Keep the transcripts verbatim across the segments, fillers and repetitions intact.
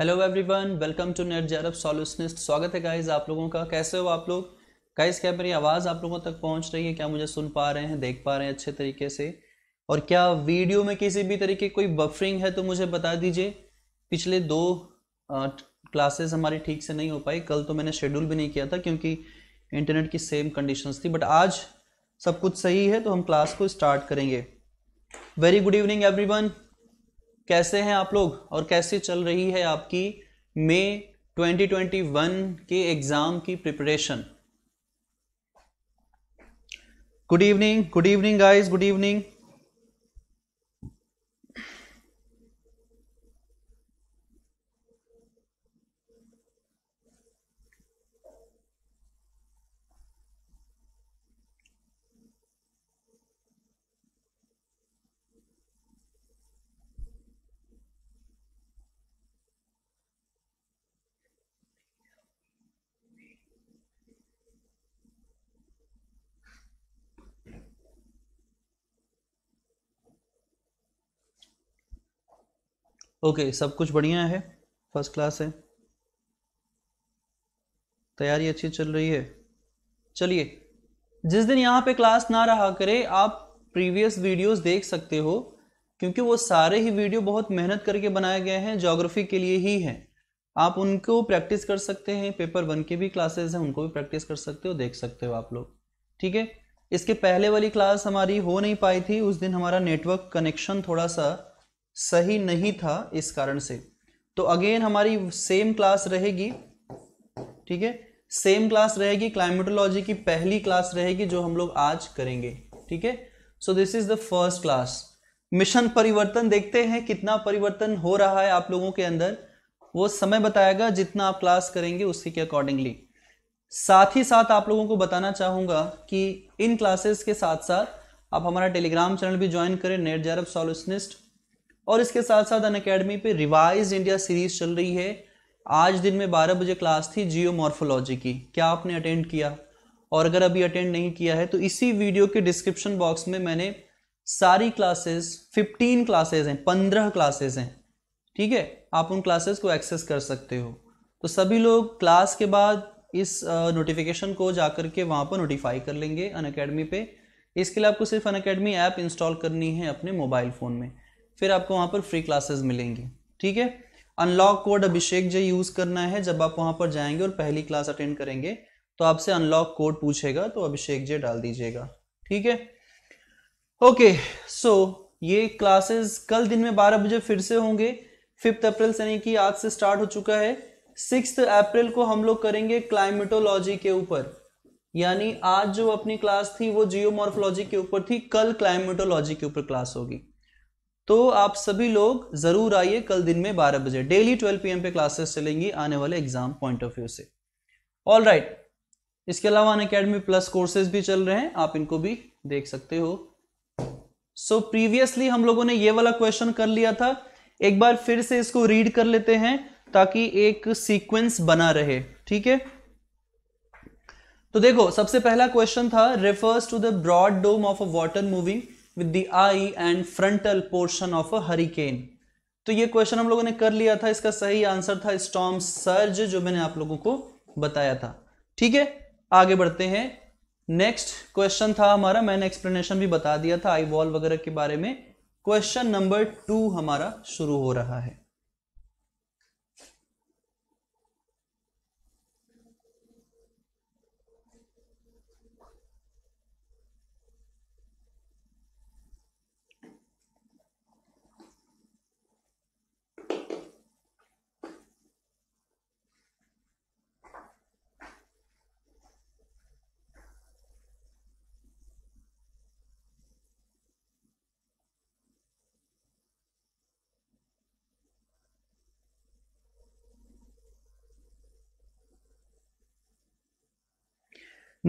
Hello everyone, welcome to NET JRF solutionist. स्वागत है guys आप लोगों का। कैसे हो आप लोग गाइस? क्या मेरी आवाज़ आप लोगों तक पहुंच रही है? क्या मुझे सुन पा रहे हैं, देख पा रहे हैं अच्छे तरीके से? और क्या वीडियो में किसी भी तरीके कोई बफरिंग है तो मुझे बता दीजिए। पिछले दो आ, क्लासेस हमारी ठीक से नहीं हो पाई। कल तो मैंने शेड्यूल भी नहीं किया था क्योंकि इंटरनेट की सेम कंडीशन थी, बट आज सब कुछ सही है तो हम क्लास को स्टार्ट करेंगे। वेरी गुड इवनिंग एवरीवन, कैसे हैं आप लोग और कैसे चल रही है आपकी मई ट्वेंटी ट्वेंटी वन के एग्जाम की preparation? Good evening, good evening guys, good evening. Okay okay, सब कुछ बढ़िया है, फर्स्ट क्लास है, तैयारी अच्छी चल रही है। चलिए, जिस दिन यहाँ पे क्लास ना रहा करे आप प्रीवियस वीडियोस देख सकते हो, क्योंकि वो सारे ही वीडियो बहुत मेहनत करके बनाए गए हैं, ज्योग्राफी के लिए ही हैं। आप उनको प्रैक्टिस कर सकते हैं, पेपर वन के भी क्लासेस हैं, उनको भी प्रैक्टिस कर सकते हो, देख सकते हो आप लोग। ठीक है, इसके पहले वाली क्लास हमारी हो नहीं पाई थी, उस दिन हमारा नेटवर्क कनेक्शन थोड़ा सा सही नहीं था, इस कारण से। तो अगेन हमारी सेम क्लास रहेगी, ठीक है, सेम क्लास रहेगी, क्लाइमेटोलॉजी की पहली क्लास रहेगी जो हम लोग आज करेंगे। ठीक है, so this is the first class, mission परिवर्तन। देखते हैं कितना परिवर्तन हो रहा है आप लोगों के अंदर, वो समय बताएगा जितना आप क्लास करेंगे उसी के अकॉर्डिंगली। साथ ही साथ आप लोगों को बताना चाहूंगा कि इन क्लासेस के साथ साथ आप हमारा टेलीग्राम चैनल भी ज्वाइन करें, नेट जारब सॉल्यूशनिस्ट, और इसके साथ साथ अनअकैडमी पे रिवाइज इंडिया सीरीज चल रही है। आज दिन में बारह बजे क्लास थी जियोमॉर्फोलॉजी की, क्या आपने अटेंड किया? और अगर अभी अटेंड नहीं किया है तो इसी वीडियो के डिस्क्रिप्शन बॉक्स में मैंने सारी क्लासेस, पंद्रह क्लासेस हैं, पंद्रह क्लासेस हैं, ठीक है, आप उन क्लासेस को एक्सेस कर सकते हो। तो सभी लोग क्लास के बाद इस नोटिफिकेशन को जाकर के वहाँ पर नोटिफाई कर लेंगे अनअकैडमी पे। इसके लिए आपको सिर्फ अनअकैडमी ऐप इंस्टॉल करनी है अपने मोबाइल फ़ोन में, फिर आपको वहाँ पर फ्री क्लासेस मिलेंगी। ठीक है, unlock code Abhishek ji use करना है। जब आप वहाँ पर जाएंगे और पहली क्लास अटेंड करेंगे तो आपसे अनलॉक कोड पूछेगा, तो अभिषेक जी डाल दीजिएगा। ठीक है, ओके। सो ये क्लासेस कल दिन में बारह बजे फिर से होंगे, फिफ्थ अप्रैल से, यानी कि आज से स्टार्ट हो चुका है। सिक्स्थ अप्रैल को हम लोग करेंगे क्लाइमेटोलॉजी के ऊपर, यानी आज जो अपनी क्लास थी वो जियोमॉर्फोलॉजी के ऊपर थी, कल क्लाइमेटोलॉजी के ऊपर क्लास होगी। तो आप सभी लोग जरूर आइए कल दिन में बारह बजे, डेली ट्वेल्व पी एम पे क्लासेस चलेंगी आने वाले एग्जाम पॉइंट ऑफ व्यू से। All right right. इसके अलावा अनअकैडमी प्लस कोर्सेज भी चल रहे हैं, आप इनको भी देख सकते हो। सो so, प्रीवियसली हम लोगों ने ये वाला क्वेश्चन कर लिया था, एक बार फिर से इसको रीड कर लेते हैं ताकि एक सीक्वेंस बना रहे। ठीक है, तो देखो, सबसे पहला क्वेश्चन था, refers to the broad dome of a water moving With the eye and frontal portion of a hurricane। तो ये क्वेश्चन हम लोगों ने कर लिया था, इसका सही आंसर था स्टॉर्म सर्ज, जो मैंने आप लोगों को बताया था। ठीक है, आगे बढ़ते हैं। नेक्स्ट क्वेश्चन था हमारा, मैंने एक्सप्लेनेशन भी बता दिया था आई वॉल वगैरह के बारे में। क्वेश्चन नंबर टू हमारा शुरू हो रहा है।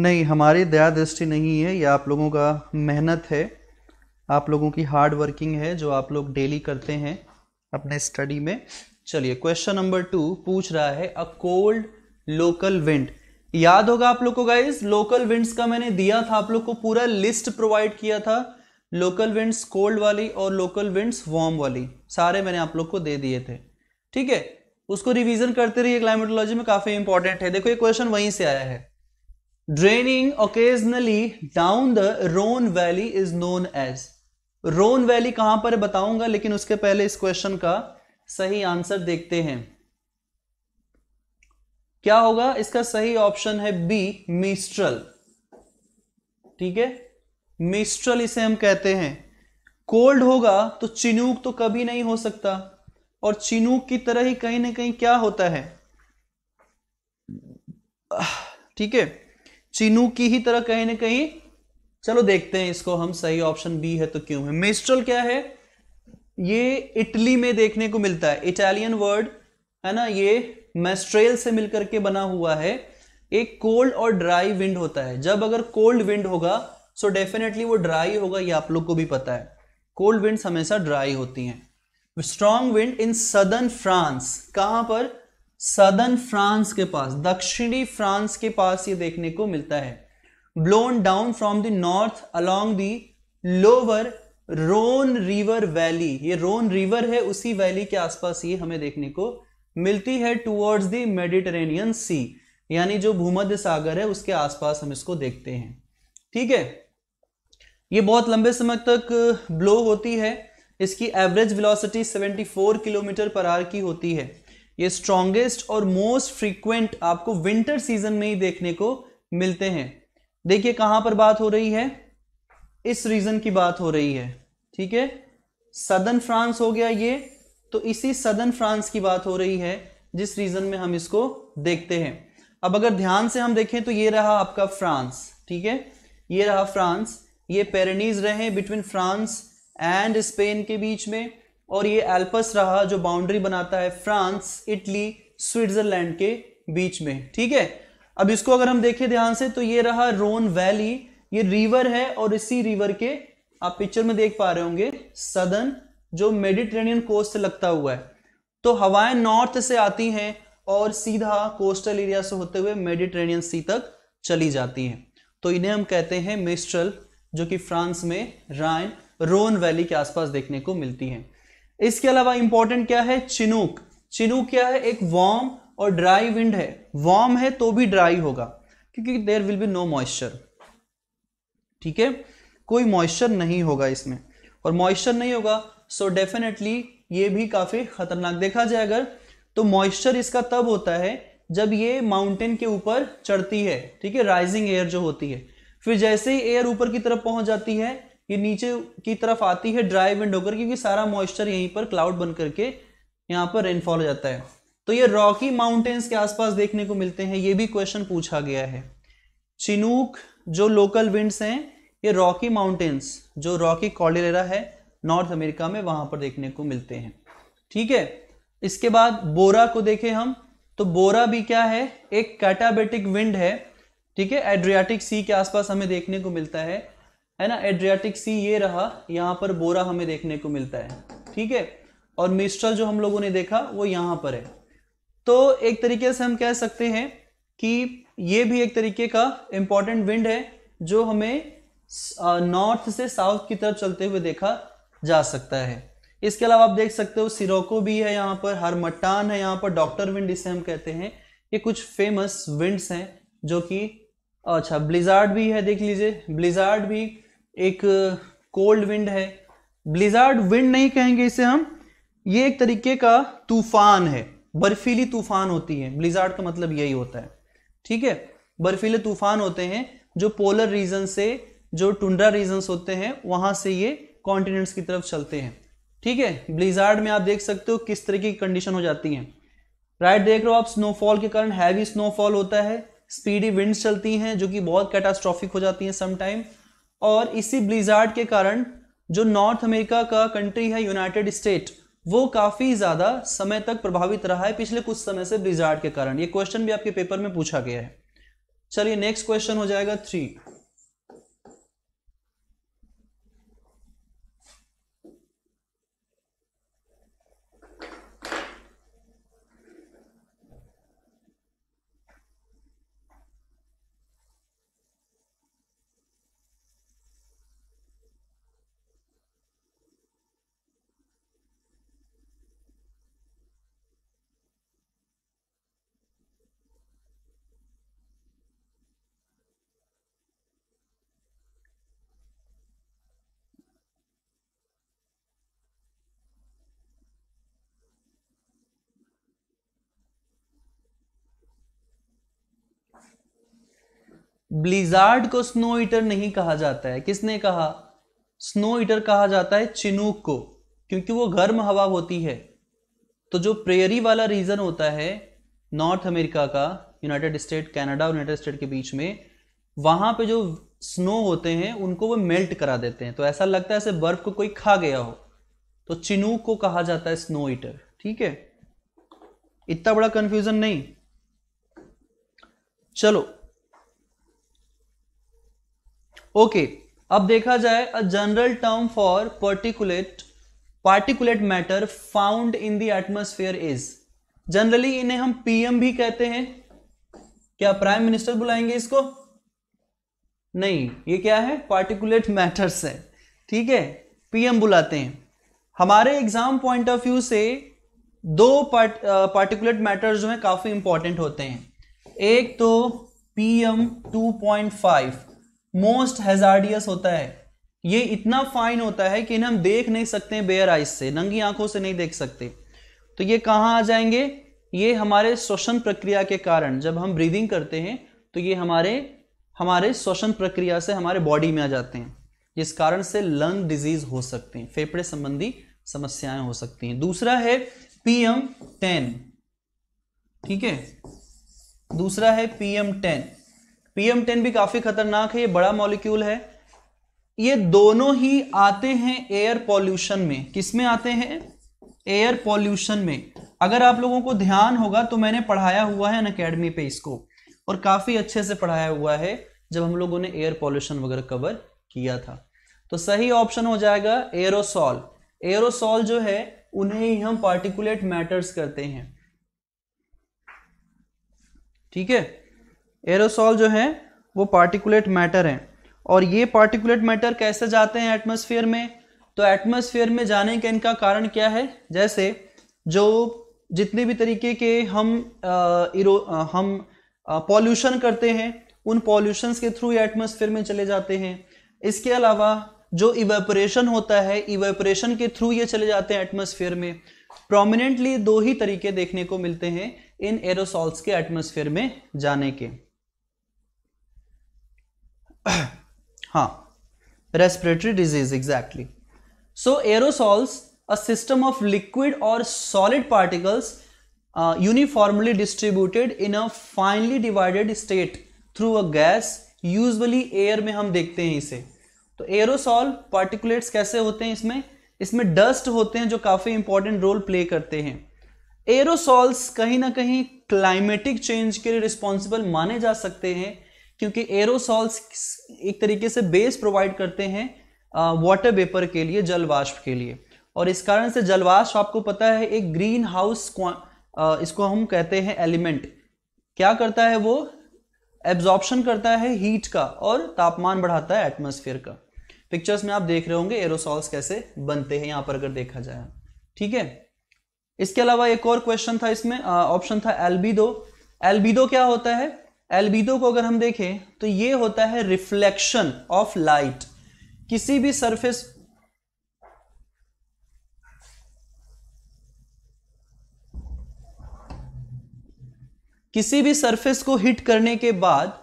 नहीं, हमारी दया दृष्टि नहीं है, यह आप लोगों का मेहनत है, आप लोगों की हार्ड वर्किंग है जो आप लोग डेली करते हैं अपने स्टडी में। चलिए, क्वेश्चन नंबर टू पूछ रहा है, अ कोल्ड लोकल विंड। याद होगा आप लोग को गाइज, लोकल विंड्स का मैंने दिया था आप लोग को, पूरा लिस्ट प्रोवाइड किया था, लोकल विंड्स कोल्ड वाली और लोकल विंड्स वार्म वाली, सारे मैंने आप लोग को दे दिए थे। ठीक है, उसको रिवीजन करते रहिए, क्लाइमेटोलॉजी में काफी इंपॉर्टेंट है। देखो ये क्वेश्चन वहीं से आया है, draining occasionally down the Rhone valley is known as, Rhone valley कहां पर बताऊंगा, लेकिन उसके पहले इस क्वेश्चन का सही आंसर देखते हैं क्या होगा। इसका सही ऑप्शन है बी मिस्ट्रल, ठीक है, मिस्ट्रल इसे हम कहते हैं। कोल्ड होगा तो चिनूक तो कभी नहीं हो सकता, और चिनूक की तरह ही कहीं ना कहीं क्या होता है, ठीक है, चिनूक की ही तरह कहीं ना कहीं, चलो देखते हैं इसको हम, सही ऑप्शन बी है तो क्यों है। मिस्ट्रल क्या है, ये इटली में देखने को मिलता है, इटालियन वर्ड है ना, ये मेस्ट्रेल से मिलकर के बना हुआ है। एक कोल्ड और ड्राई विंड होता है, जब अगर कोल्ड विंड होगा सो डेफिनेटली वो ड्राई होगा, ये आप लोग को भी पता है, कोल्ड विंड हमेशा ड्राई होती हैं। Strong wind in southern France, कहां पर, सदर्न फ्रांस के पास, दक्षिणी फ्रांस के पास ये देखने को मिलता है। Blown down from the north along the lower Rhone river valley, ये रोन रिवर है, उसी वैली के आसपास ये हमें देखने को मिलती है, टुवर्ड्स द मेडिटेरेनियन सी, यानी जो भूमध्य सागर है उसके आसपास हम इसको देखते हैं, ठीक है। ये बहुत लंबे समय तक ब्लो होती है, इसकी एवरेज वेलोसिटी चौहत्तर किलोमीटर पर आवर की होती है। ये स्ट्रॉन्गेस्ट और मोस्ट फ्रीक्वेंट आपको विंटर सीजन में ही देखने को मिलते हैं। देखिए कहां पर बात हो रही है, इस रीजन की बात हो रही है, ठीक है, सदर्न फ्रांस हो गया ये, तो इसी सदर्न फ्रांस की बात हो रही है जिस रीजन में हम इसको देखते हैं। अब अगर ध्यान से हम देखें तो ये रहा आपका फ्रांस, ठीक है, ये रहा फ्रांस, ये पेरेनीज रहे बिटवीन फ्रांस एंड स्पेन के बीच में, और ये एल्प्स रहा जो बाउंड्री बनाता है फ्रांस, इटली, स्विट्जरलैंड के बीच में, ठीक है। अब इसको अगर हम देखें ध्यान से तो ये रहा रोन वैली, ये रिवर है, और इसी रिवर के आप पिक्चर में देख पा रहे होंगे सदर्न जो मेडिटेरेनियन कोस्ट से लगता हुआ है। तो हवाएं नॉर्थ से आती हैं और सीधा कोस्टल एरिया से होते हुए मेडिटेरेनियन सी तक चली जाती हैं, तो इन्हें हम कहते हैं मिस्ट्रल, जो कि फ्रांस में राइन रोन वैली के आसपास देखने को मिलती है। इसके अलावा इंपॉर्टेंट क्या है, चिनूक। चिनूक क्या है, एक वार्म और ड्राई विंड है, वार्म है तो भी ड्राई होगा क्योंकि there will be no moisture, ठीक है, कोई मॉइस्चर नहीं होगा इसमें, और मॉइस्चर नहीं होगा सो so डेफिनेटली ये भी काफी खतरनाक देखा जाए अगर तो। मॉइस्चर इसका तब होता है जब ये माउंटेन के ऊपर चढ़ती है, ठीक है, राइजिंग एयर जो होती है, फिर जैसे ही एयर ऊपर की तरफ पहुंच जाती है ये नीचे की तरफ आती है ड्राई विंड होकर, क्योंकि सारा मॉइस्चर यहीं पर क्लाउड बन करके यहाँ पर रेनफॉल हो जाता है। तो ये रॉकी माउंटेन्स के आसपास देखने को मिलते हैं, ये भी क्वेश्चन पूछा गया है। चिनूक जो लोकल विंड्स हैं ये रॉकी माउंटेन्स जो रॉकी कॉर्डिलेरा है नॉर्थ अमेरिका में, वहां पर देखने को मिलते हैं, ठीक है। इसके बाद बोरा को देखें हम तो बोरा भी क्या है, एक कैटाबेटिक विंड है, ठीक है, एड्रियाटिक सी के आसपास हमें देखने को मिलता है, है ना, एड्रियाटिक सी ये रहा, यहाँ पर बोरा हमें देखने को मिलता है, ठीक है, और मिस्ट्रल जो हम लोगों ने देखा वो यहाँ पर है। तो एक तरीके से हम कह सकते हैं कि ये भी एक तरीके का इम्पॉर्टेंट विंड है जो हमें नॉर्थ से साउथ की तरफ चलते हुए देखा जा सकता है। इसके अलावा आप देख सकते हो सिरोको भी है यहाँ पर, हरमटान है यहाँ पर, डॉक्टर विंड इसे हम कहते हैं। ये कुछ फेमस विंड्स हैं जो कि, अच्छा ब्लिजार्ड भी है, देख लीजिए ब्लिजार्ड भी एक कोल्ड विंड है, ब्लिजार्ड विंड नहीं कहेंगे इसे हम, ये एक तरीके का तूफान है, बर्फीली तूफान होती है, ब्लिजार्ड का मतलब यही होता है, ठीक है, बर्फीले तूफान होते हैं जो पोलर रीजन से, जो टुंड्रा रीजन्स होते हैं वहां से ये कॉन्टिनेंट्स की तरफ चलते हैं, ठीक है। ब्लिजार्ड में आप देख सकते हो किस तरह की कंडीशन हो जाती है, राइट, देख रहे हो आप, स्नोफॉल के कारण हैवी स्नोफॉल होता है, स्पीडी विंड्स चलती हैं जो कि बहुत कैटास्ट्रॉफिक हो जाती हैं समटाइम, और इसी ब्लिजार्ड के कारण जो नॉर्थ अमेरिका का कंट्री है यूनाइटेड स्टेट, वो काफी ज्यादा समय तक प्रभावित रहा है पिछले कुछ समय से ब्लिजार्ड के कारण। ये क्वेश्चन भी आपके पेपर में पूछा गया है। चलिए नेक्स्ट क्वेश्चन हो जाएगा थ्री। ब्लिजार्ड को स्नो ईटर नहीं कहा जाता है, किसने कहा? स्नो ईटर कहा जाता है चिनूक को, क्योंकि वो गर्म हवा होती है। तो जो प्रेयरी वाला रीजन होता है नॉर्थ अमेरिका का, यूनाइटेड स्टेट, कनाडा और यूनाइटेड स्टेट के बीच में, वहां पे जो स्नो होते हैं उनको वो मेल्ट करा देते हैं, तो ऐसा लगता है ऐसे बर्फ को कोई खा गया हो, तो चिनूक को कहा जाता है स्नो ईटर। ठीक है, इतना बड़ा कंफ्यूजन नहीं। चलो ओके, अब देखा जाए a general term for particulate particulate matter found in the atmosphere is, generally इन्हें हम पीएम भी कहते हैं। क्या प्राइम मिनिस्टर बुलाएंगे इसको? नहीं, ये क्या है? पार्टिकुलेट मैटर्स है। ठीक है, पीएम बुलाते हैं। हमारे एग्जाम पॉइंट ऑफ व्यू से दो पार्ट पार्टिकुलेट मैटर्स जो हैं काफी इंपॉर्टेंट होते हैं। एक तो PM two point five most hazardous होता है, ये इतना फाइन होता है कि इन्हें हम देख नहीं सकते हैं बेयर आइज से, नंगी आंखों से नहीं देख सकते। तो ये कहाँ आ जाएंगे? ये हमारे श्वसन प्रक्रिया के कारण, जब हम ब्रीदिंग करते हैं तो ये हमारे हमारे श्वसन प्रक्रिया से हमारे बॉडी में आ जाते हैं, जिस कारण से लंग डिजीज हो सकते हैं, फेफड़े संबंधी समस्याएं हो सकती हैं। दूसरा है पीएम टेन, ठीक है, दूसरा है पीएम टेन। पीएम टेन भी काफी खतरनाक है, ये बड़ा मॉलिक्यूल है। ये दोनों ही आते हैं एयर पॉल्यूशन में। किसमें आते हैं? एयर पॉल्यूशन में। अगर आप लोगों को ध्यान होगा तो मैंने पढ़ाया हुआ है अनअकैडमी पे इसको, और काफी अच्छे से पढ़ाया हुआ है जब हम लोगों ने एयर पॉल्यूशन वगैरह कवर किया था। तो सही ऑप्शन हो जाएगा एरोसॉल। एरोसॉल जो है उन्हें ही हम पार्टिकुलेट मैटर्स कहते हैं। ठीक है, एरोसॉल जो है वो पार्टिकुलेट मैटर है, और ये पार्टिकुलेट मैटर कैसे जाते हैं एटमॉस्फेयर में? तो एटमॉस्फेयर में जाने का इनका कारण क्या है? जैसे जो जितने भी तरीके के हम आ, इरो, आ, हम पॉल्यूशन करते हैं, उन पॉल्यूशंस के थ्रू एटमॉस्फेयर में चले जाते हैं। इसके अलावा जो इवेपोरेशन होता है, इवेपोरेशन के थ्रू ये चले जाते हैं एटमॉस्फेयर में। प्रोमिनेंटली दो ही तरीके देखने को मिलते हैं इन एरोसॉल्स के एटमॉस्फेयर में जाने के। हाँ, respiratory disease, exactly. So aerosols a system of liquid और solid particles uniformly distributed in a finely divided state through a gas, usually air में हम देखते हैं इसे। तो एरोसॉल पार्टिकुलेट्स कैसे होते हैं? इसमें इसमें डस्ट होते हैं जो काफी इंपॉर्टेंट रोल प्ले करते हैं। एरोसॉल्स कहीं ना कहीं क्लाइमेटिक चेंज के लिए रिस्पॉन्सिबल माने जा सकते हैं, क्योंकि एरोसॉल्स एक तरीके से बेस प्रोवाइड करते हैं वाटर वेपर के लिए, जलवाष्प के लिए, और इस कारण से जलवाष्प आपको पता है एक ग्रीन हाउस, इसको हम कहते हैं एलिमेंट, क्या करता है? वो एब्जॉर्प्शन करता है हीट का और तापमान बढ़ाता है एटमॉस्फेयर का। पिक्चर्स में आप देख रहे होंगे एरोसॉल्स कैसे बनते हैं, यहां पर अगर देखा जाए। ठीक है, इसके अलावा एक और क्वेश्चन था इसमें, ऑप्शन था एल्बिडो। एल्बिडो क्या होता है? एल्बिडो को अगर हम देखें तो ये होता है रिफ्लेक्शन ऑफ लाइट, किसी भी सरफेस किसी भी सरफेस को हिट करने के बाद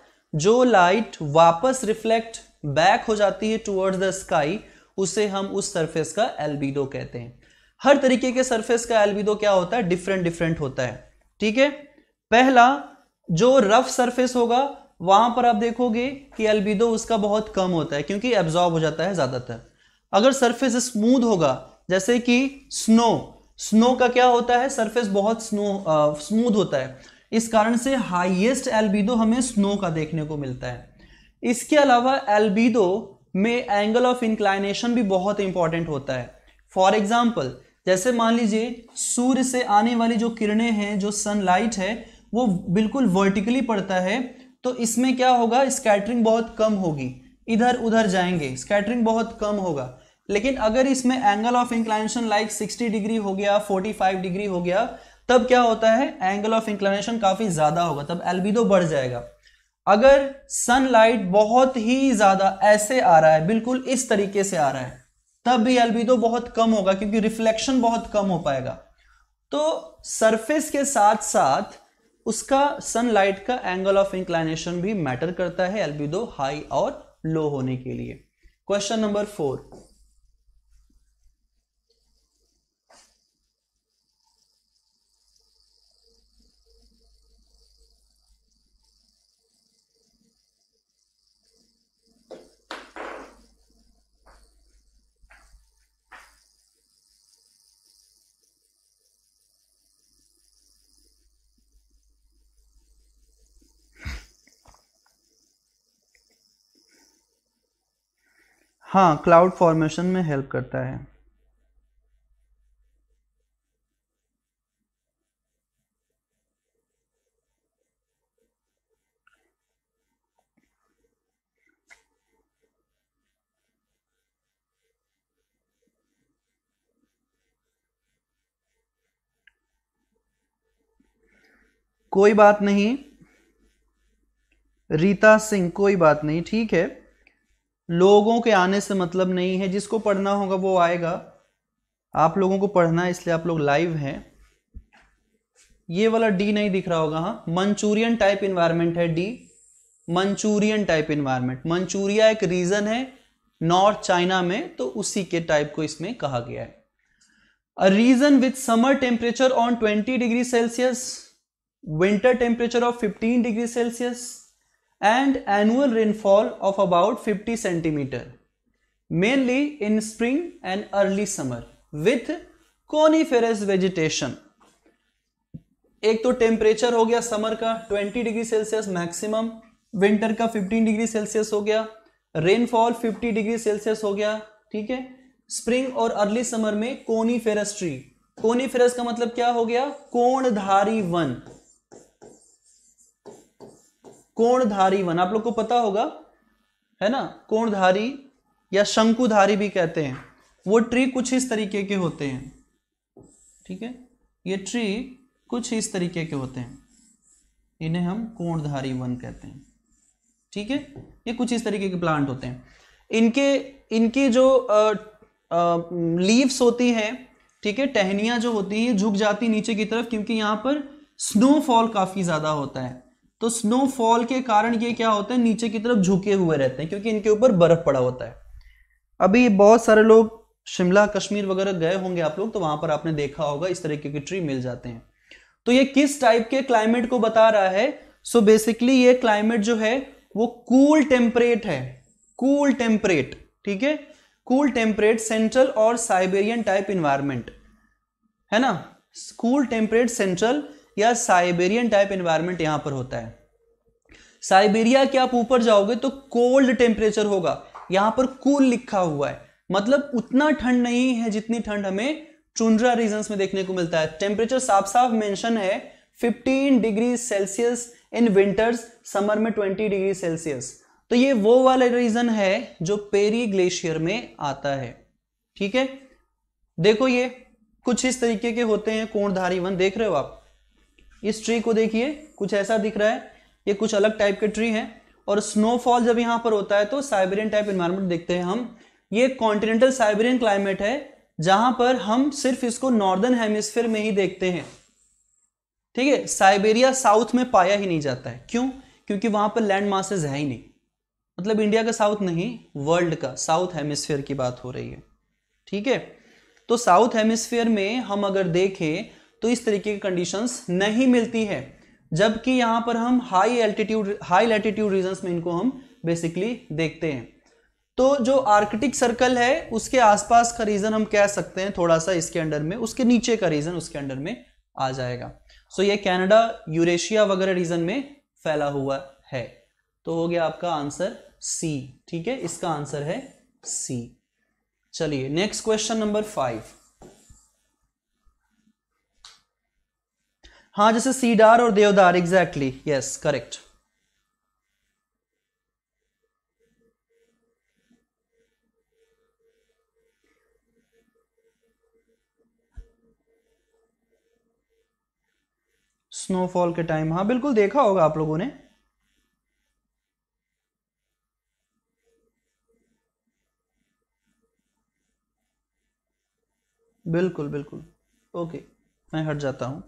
जो लाइट वापस रिफ्लेक्ट बैक हो जाती है टुवर्ड्स द स्काई, उसे हम उस सरफेस का एल्बिडो कहते हैं। हर तरीके के सरफेस का एल्बिडो क्या होता है? डिफरेंट डिफरेंट होता है। ठीक है, पहला जो रफ सरफेस होगा वहां पर आप देखोगे कि एल्बिडो उसका बहुत कम होता है, क्योंकि एब्जॉर्ब हो जाता है ज्यादातर। अगर सरफेस स्मूथ होगा, जैसे कि स्नो, स्नो का क्या होता है? सरफेस बहुत स्नो स्मूथ होता है, इस कारण से हाईएस्ट एल्बिडो हमें स्नो का देखने को मिलता है। इसके अलावा एल्बिडो में एंगल ऑफ इंक्लाइनेशन भी बहुत इंपॉर्टेंट होता है। फॉर एग्जाम्पल, जैसे मान लीजिए सूर्य से आने वाली जो किरणें हैं, जो सनलाइट है, वो बिल्कुल वर्टिकली पड़ता है, तो इसमें क्या होगा? स्कैटरिंग बहुत कम होगी, इधर उधर जाएंगे, स्कैटरिंग बहुत कम होगा। लेकिन अगर इसमें angle of inclination like sixty degree हो गया, फोर्टी फाइव डिग्री हो गया, तब क्या होता है? एंगल ऑफ इंक्लिनेशन काफी ज्यादा होगा, तब एल्बिडो बढ़ जाएगा। अगर सनलाइट बहुत ही ज्यादा ऐसे आ रहा है, बिल्कुल इस तरीके से आ रहा है, तब भी एल्बिडो बहुत कम होगा, क्योंकि रिफ्लेक्शन बहुत कम हो पाएगा। तो सरफेस के साथ साथ उसका सनलाइट का एंगल ऑफ इंक्लाइनेशन भी मैटर करता है एल्बिडो हाई और लो होने के लिए। क्वेश्चन नंबर फोर, हाँ क्लाउड फॉर्मेशन में हेल्प करता है। कोई बात नहीं रीता सिंह, कोई बात नहीं, ठीक है, लोगों के आने से मतलब नहीं है, जिसको पढ़ना होगा वो आएगा, आप लोगों को पढ़ना है इसलिए आप लोग लाइव हैं। ये वाला डी नहीं दिख रहा होगा, हाँ मंचूरियन टाइप इन्वायरमेंट है D, Manchurian type environment, Manchuria एक रीजन है नॉर्थ चाइना में, तो उसी के टाइप को इसमें कहा गया है। A region with summer temperature on twenty degree Celsius, winter temperature of fifteen degree Celsius and annual rainfall of about fifty centimeter, mainly in spring and early summer with coniferous vegetation। एक तो temperature हो गया summer का twenty degree Celsius maximum, winter का fifteen degree Celsius हो गया, rainfall fifty degree Celsius हो गया, ठीक है। स्प्रिंग और अर्ली समर में कोनीफेरस ट्री, कोनीफेरस का मतलब क्या हो गया, कोणधारी वन, कोणधारी वन, आप लोग को पता होगा है ना, कोणधारी या शंकुधारी भी कहते हैं, वो ट्री कुछ इस तरीके के होते हैं, ठीक है, ये ट्री कुछ इस तरीके के होते हैं, इन्हें हम कोणधारी वन कहते हैं, ठीक है, ये कुछ इस तरीके के प्लांट होते हैं। इनके इनकी जो आ, आ, लीव्स होती है, ठीक है, टहनियां जो होती है झुक जाती नीचे की तरफ, क्योंकि यहाँ पर स्नोफॉल काफी ज्यादा होता है, तो स्नोफॉल के कारण ये क्या होता है, नीचे की तरफ झुके हुए रहते हैं, क्योंकि इनके ऊपर बर्फ पड़ा होता है। अभी बहुत सारे लोग शिमला कश्मीर वगैरह गए होंगे आप लोग, तो वहां पर आपने देखा होगा इस तरीके के ट्री मिल जाते हैं। तो ये किस टाइप के क्लाइमेट को बता रहा है, सो so बेसिकली ये क्लाइमेट जो है वो कूल टेम्परेट है, कूल टेम्परेट, ठीक है, कूल टेम्परेट सेंट्रल और साइबेरियन टाइप इन्वायरमेंट है ना, कूल टेम्परेट सेंट्रल या साइबेरियन टाइप एनवायरनमेंट यहां पर होता है। साइबेरिया के आप ऊपर जाओगे तो कोल्ड टेम्परेचर होगा, यहां पर कूल लिखा हुआ है, मतलब उतना ठंड नहीं है जितनी ठंड हमें टुंड्रा रीजन्स में देखने को मिलता है। टेम्परेचर साफ साफ मेंशन है fifteen degree Celsius in winters, summer में ट्वेंटी डिग्री सेल्सियस, तो ये वो वाला रीजन है जो पेरी ग्लेशियर में आता है, ठीक है। देखो ये कुछ इस तरीके के होते हैं कोणधारी वन, देख रहे हो आप इस ट्री को, देखिए कुछ ऐसा दिख रहा है, ये कुछ अलग टाइप के ट्री हैं, और स्नोफॉल जब यहाँ पर होता है तो साइबेरियन टाइप एनवायरनमेंट देखते हैं हम। ये कॉन्टिनेंटल साइबेरियन क्लाइमेट है जहां पर हम सिर्फ इसको नॉर्दर्न हेमिस्फीयर में ही देखते हैं, ठीक है, साइबेरिया साउथ में पाया ही नहीं जाता है, क्यों, क्योंकि वहां पर लैंड मासेज है ही नहीं, मतलब इंडिया का साउथ नहीं, वर्ल्ड का साउथ हेमिस्फीयर की बात हो रही है, ठीक है। तो साउथ हेमिस्फीयर में हम अगर देखें तो इस तरीके की कंडीशंस नहीं मिलती है, जबकि यहाँ पर हम high altitude high latitude regions में इनको हम बेसिकली देखते हैं। तो जो आर्कटिक सर्कल है उसके आसपास का रीजन हम कह सकते हैं, थोड़ा सा इसके अंडर में, उसके नीचे का रीजन उसके अंडर में आ जाएगा। सो ये कनाडा यूरेशिया वगैरह रीजन में फैला हुआ है। तो हो गया आपका आंसर सी, ठीक है, इसका आंसर है सी। चलिए नेक्स्ट क्वेश्चन नंबर फाइव। हाँ जैसे सीडार और देवदार, एग्जैक्टली, यस करेक्ट। स्नोफॉल के टाइम, हाँ बिल्कुल देखा होगा आप लोगों ने। बिल्कुल बिल्कुल, ओके मैं हट जाता हूं।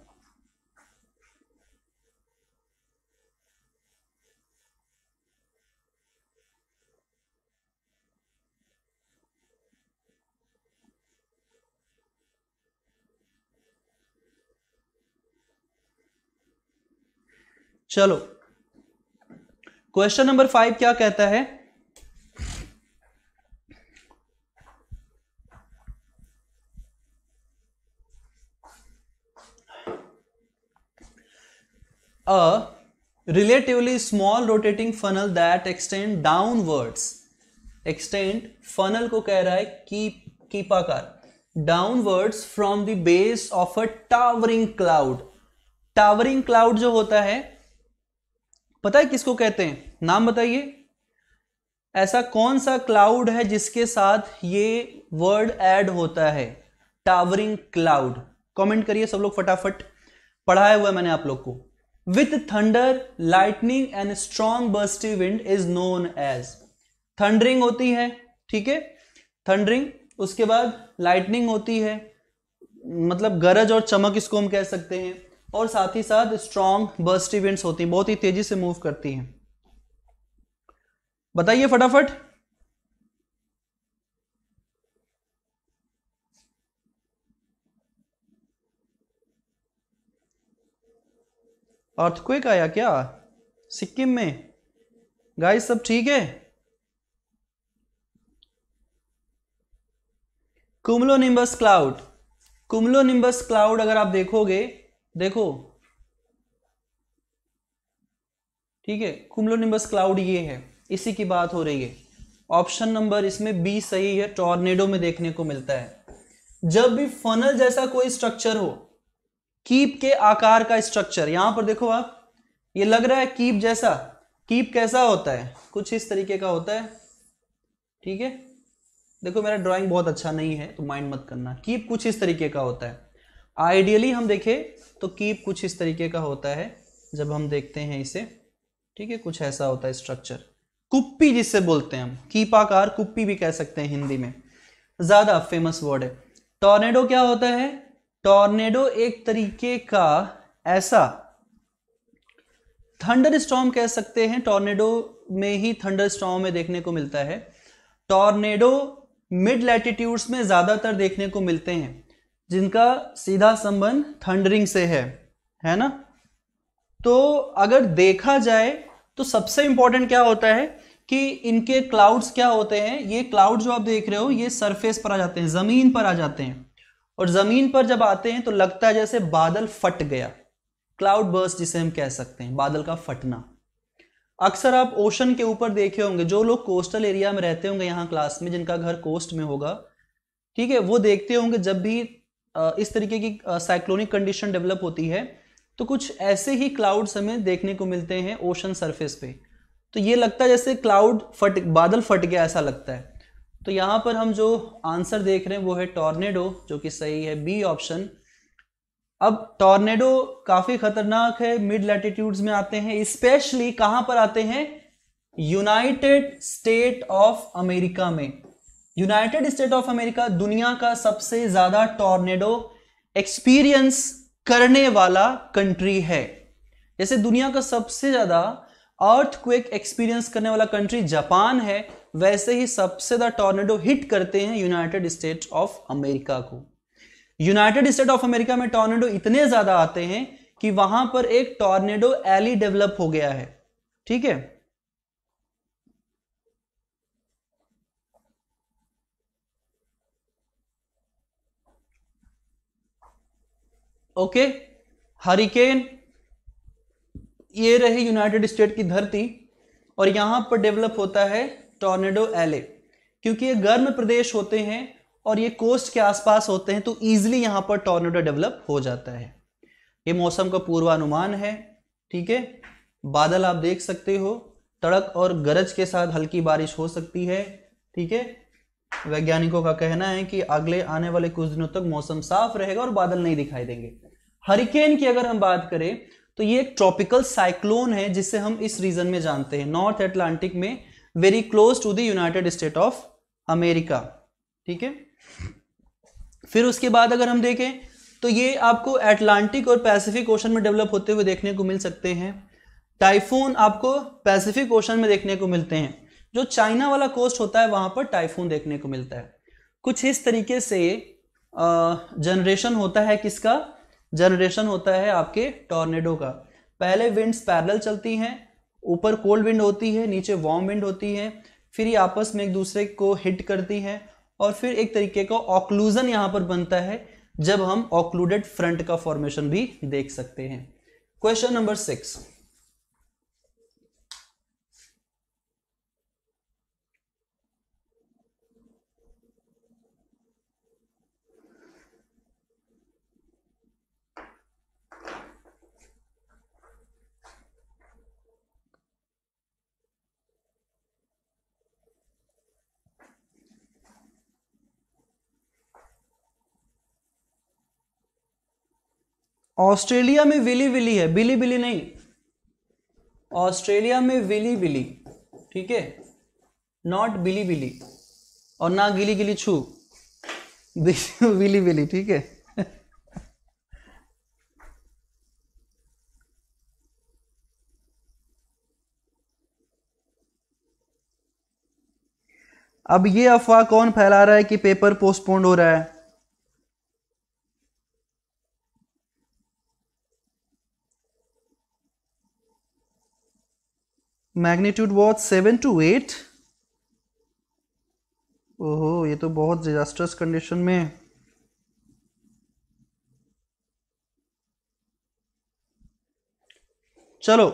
चलो क्वेश्चन नंबर फाइव क्या कहता है, a relatively small rotating funnel that extend downwards, extend funnel को कह रहा है की कीपाकार downwards from the base of a towering cloud. towering cloud जो होता है पता है किसको कहते हैं, नाम बताइए, ऐसा कौन सा क्लाउड है जिसके साथ ये वर्ड ऐड होता है towering cloud. कमेंट करिए सब लोग फटाफट, पढ़ाया हुआ है मैंने आप लोग को. With thunder, lightning and strong burst wind is known as, thundering होती है, ठीक है, thundering, उसके बाद lightning होती है, मतलब गरज और चमक इसको हम कह सकते हैं, और साथ ही साथ strong burst winds होती हैं, बहुत ही तेजी से मूव करती हैं. बताइए फटाफट. अर्थक्वेक आया क्या सिक्किम में? गाइस सब ठीक है? कुमलोनिम्बस क्लाउड, कुमलोनिम्बस क्लाउड अगर आप देखोगे, देखो ठीक है, कुमलोनिम्बस क्लाउड ये है, इसी की बात हो रही है. ऑप्शन नंबर इसमें बी सही है, टॉर्नेडो में देखने को मिलता है. जब भी फनल जैसा कोई स्ट्रक्चर हो, कीप के आकार का स्ट्रक्चर, यहां पर देखो आप, ये लग रहा है कीप जैसा. कीप कैसा होता है, कुछ इस तरीके का होता है, ठीक है. देखो मेरा ड्राइंग बहुत अच्छा नहीं है तो माइंड मत करना. कीप कुछ इस तरीके का होता है, आइडियली हम देखें तो कीप कुछ इस तरीके का होता है जब हम देखते हैं इसे, ठीक है, कुछ ऐसा होता है स्ट्रक्चर. कुप्पी जिससे बोलते हैं हम, कीप आकार कुप्पी भी कह सकते हैं हिंदी में, ज्यादा फेमस वर्ड है. टॉर्नेडो क्या होता है, टॉर्नेडो एक तरीके का ऐसा, थंडरस्टॉर्म कह सकते हैं, टॉर्नेडो में ही थंडरस्टॉर्म में देखने को मिलता है. टॉर्नेडो मिड लैटिट्यूड्स में ज्यादातर देखने को मिलते हैं, जिनका सीधा संबंध थंडरिंग से है, है ना. तो अगर देखा जाए तो सबसे इंपॉर्टेंट क्या होता है कि इनके क्लाउड्स क्या होते हैं, ये क्लाउड जो आप देख रहे हो ये सरफेस पर आ जाते हैं, जमीन पर आ जाते हैं, और जमीन पर जब आते हैं तो लगता है जैसे बादल फट गया, क्लाउड बर्स्ट जिसे हम कह सकते हैं, बादल का फटना. अक्सर आप ओशन के ऊपर देखे होंगे, जो लोग कोस्टल एरिया में रहते होंगे यहाँ क्लास में, जिनका घर कोस्ट में होगा, ठीक है, वो देखते होंगे जब भी इस तरीके की साइक्लोनिक कंडीशन डेवलप होती है तो कुछ ऐसे ही क्लाउड्स हमें देखने को मिलते हैं ओशन सर्फेस पे. तो ये लगता है जैसे क्लाउड फट, बादल फट गया, ऐसा लगता है. तो यहाँ पर हम जो आंसर देख रहे हैं वो है टॉर्नेडो, जो कि सही है बी ऑप्शन. अब टॉर्नेडो काफी खतरनाक है, मिड लैटिट्यूड्स में आते हैं, स्पेशली कहाँ पर आते हैं, यूनाइटेड स्टेट ऑफ अमेरिका में. यूनाइटेड स्टेट ऑफ अमेरिका दुनिया का सबसे ज्यादा टॉर्नेडो एक्सपीरियंस करने वाला कंट्री है. जैसे दुनिया का सबसे ज्यादा अर्थक्वेक एक्सपीरियंस करने वाला कंट्री जापान है, वैसे ही सबसे ज्यादा टॉर्नेडो हिट करते हैं यूनाइटेड स्टेट ऑफ अमेरिका को. यूनाइटेड स्टेट ऑफ अमेरिका में टॉर्नेडो इतने ज्यादा आते हैं कि वहां पर एक टॉर्नेडो एली डेवलप हो गया है, ठीक है. ओके, हरिकेन, ये रही यूनाइटेड स्टेट की धरती, और यहां पर डेवलप होता है टॉर्नेडो एले, क्योंकि ये गर्म प्रदेश होते हैं और ये कोस्ट के आसपास होते हैं, तो इजीली यहां पर टॉर्नेडो डेवलप हो जाता है. ये मौसम का पूर्वानुमान है, ठीक है. बादल आप देख सकते हो, तड़क और गरज के साथ हल्की बारिश हो सकती है, ठीक है. वैज्ञानिकों का कहना है कि अगले आने वाले कुछ दिनों तक मौसम साफ रहेगा और बादल नहीं दिखाई देंगे. हरिकेन की अगर हम बात करें तो ये एक ट्रॉपिकल साइक्लोन है, जिसे हम इस रीजन में जानते हैं, नॉर्थ अटलांटिक में, very close to the United state of America, ठीक है. फिर उसके बाद अगर हम देखें तो ये आपको अटलांटिक और पैसिफिक ओशन में डेवलप होते हुए देखने को मिल सकते हैं. टाइफून आपको पैसिफिक ओशन में देखने को मिलते हैं, जो चाइना वाला कोस्ट होता है वहां पर टाइफून देखने को मिलता है. कुछ इस तरीके से जनरेशन होता है, किसका जनरेशन होता है आपके टॉर्नेडो का. पहले विंड्स पैरेलल चलती हैं, ऊपर कोल्ड विंड होती है, नीचे वार्म विंड होती है, फिर ये आपस में एक दूसरे को हिट करती है और फिर एक तरीके का ऑक्लूजन यहाँ पर बनता है, जब हम ऑक्लूडेड फ्रंट का फॉर्मेशन भी देख सकते हैं। क्वेश्चन नंबर सिक्स, ऑस्ट्रेलिया में विली विली है, बिली बिली नहीं, ऑस्ट्रेलिया में विली बिली, ठीक है, नॉट बिली बिली और ना गिली गिली छू, विली बिली, ठीक है। अब ये अफवाह कौन फैला रहा है कि पेपर पोस्टपोन्ड हो रहा है? Magnitude was seven to eight. ओहो, ये तो बहुत डिजास्टर्स कंडीशन में। चलो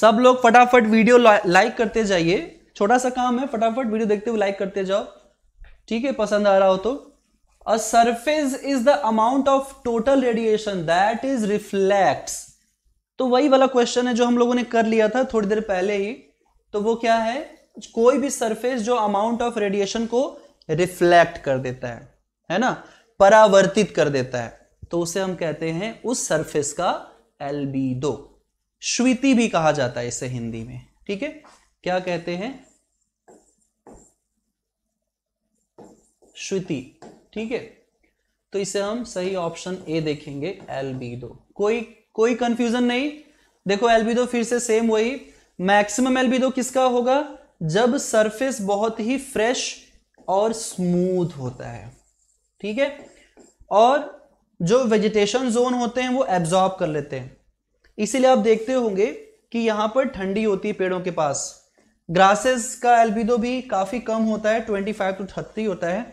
सब लोग फटाफट वीडियो लाइक करते जाइए, छोटा सा काम है, फटाफट वीडियो देखते हुए लाइक करते जाओ, ठीक है, पसंद आ रहा हो तो। A surface is the amount of total radiation that is reflects, तो वही वाला क्वेश्चन है जो हम लोगों ने कर लिया था थोड़ी देर पहले ही। तो वो क्या है, कोई भी सरफेस जो अमाउंट ऑफ रेडिएशन को रिफ्लेक्ट कर देता है, है ना, परावर्तित कर देता है, तो उसे हम कहते हैं उस सरफेस का एल्बीडो, श्वेति भी कहा जाता है इसे हिंदी में, ठीक है, क्या कहते हैं, श्वेति, ठीक है, तो इसे हम सही ऑप्शन ए देखेंगे, एल्बीडो। कोई कोई कंफ्यूजन नहीं, देखो एल्बिडो फिर से सेम वही, मैक्सिमम एल्बिडो किसका होगा, जब सरफेस बहुत ही फ्रेश और स्मूथ होता है, ठीक है, और जो वेजिटेशन जोन होते हैं वो एब्जॉर्ब कर लेते हैं, इसीलिए आप देखते होंगे कि यहाँ पर ठंडी होती है पेड़ों के पास। ग्रासेस का एल्बिडो भी काफ़ी कम होता है, ट्वेंटी फाइव टू थर्टी होता है,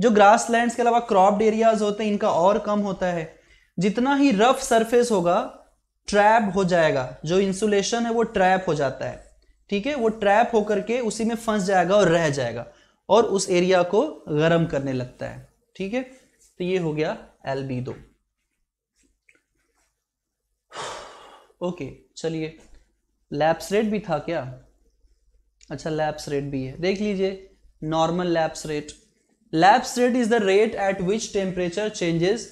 जो ग्रास लैंड्स के अलावा क्रॉप्ड एरियाज होते हैं इनका और कम होता है। जितना ही रफ सरफेस होगा ट्रैप हो जाएगा, जो इंसुलेशन है वो ट्रैप हो जाता है, ठीक है, वो ट्रैप होकर के उसी में फंस जाएगा और रह जाएगा और उस एरिया को गर्म करने लगता है, ठीक है, तो ये हो गया एल्बिडो। ओके चलिए, लैप्स रेट भी था क्या, अच्छा लैप्स रेट भी है, देख लीजिए, normal lapse rate, lapse rate is the rate at which temperature changes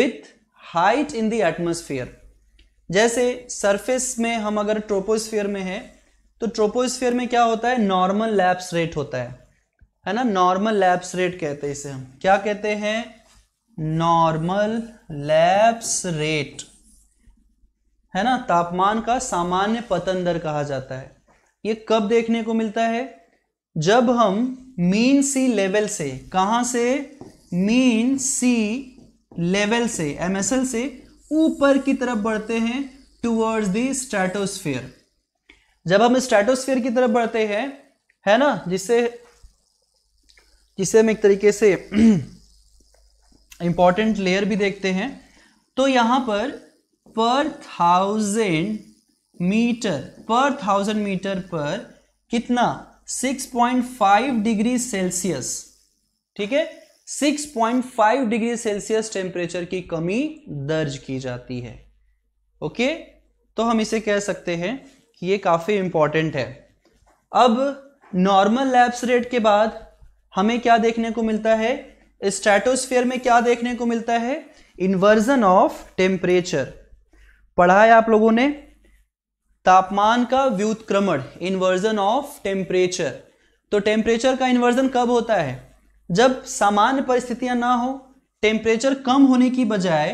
with height in the atmosphere. जैसे सरफेस में हम अगर ट्रोपोस्फियर में है तो ट्रोपोस्फियर में क्या होता है, नॉर्मल लैप्स रेट होता है, है ना, नॉर्मल लैप्स रेट कहते हैं इसे हम, क्या कहते हैं, नॉर्मल लैप्स रेट, है ना, तापमान का सामान्य पतन दर कहा जाता है। ये कब देखने को मिलता है, जब हम मीन सी लेवल से, कहाँ से, मीन सी लेवल से, एमएसएल से ऊपर की तरफ बढ़ते हैं टुवर्ड्स दी स्ट्रेटोस्फीयर। जब हम स्ट्रेटोस्फीयर की तरफ बढ़ते हैं, है ना, जिसे जिसे हम एक तरीके से इंपॉर्टेंट लेयर भी देखते हैं, तो यहां पर पर थाउजेंड मीटर पर थाउजेंड मीटर पर कितना, six point five degree Celsius, ठीक है, six point five degree Celsius temperature की कमी दर्ज की जाती है। ओके, तो हम इसे कह सकते हैं कि ये काफ़ी इम्पॉर्टेंट है। अब नॉर्मल लैप्स रेट के बाद हमें क्या देखने को मिलता है, स्ट्रेटोस्फीयर में क्या देखने को मिलता है, इन्वर्जन ऑफ टेम्परेचर, पढ़ा है आप लोगों ने, तापमान का व्युत्क्रमण, इन्वर्जन ऑफ टेम्परेचर। तो टेम्परेचर का इन्वर्जन कब होता है, जब सामान्य परिस्थितियां ना हो, टेम्परेचर कम होने की बजाय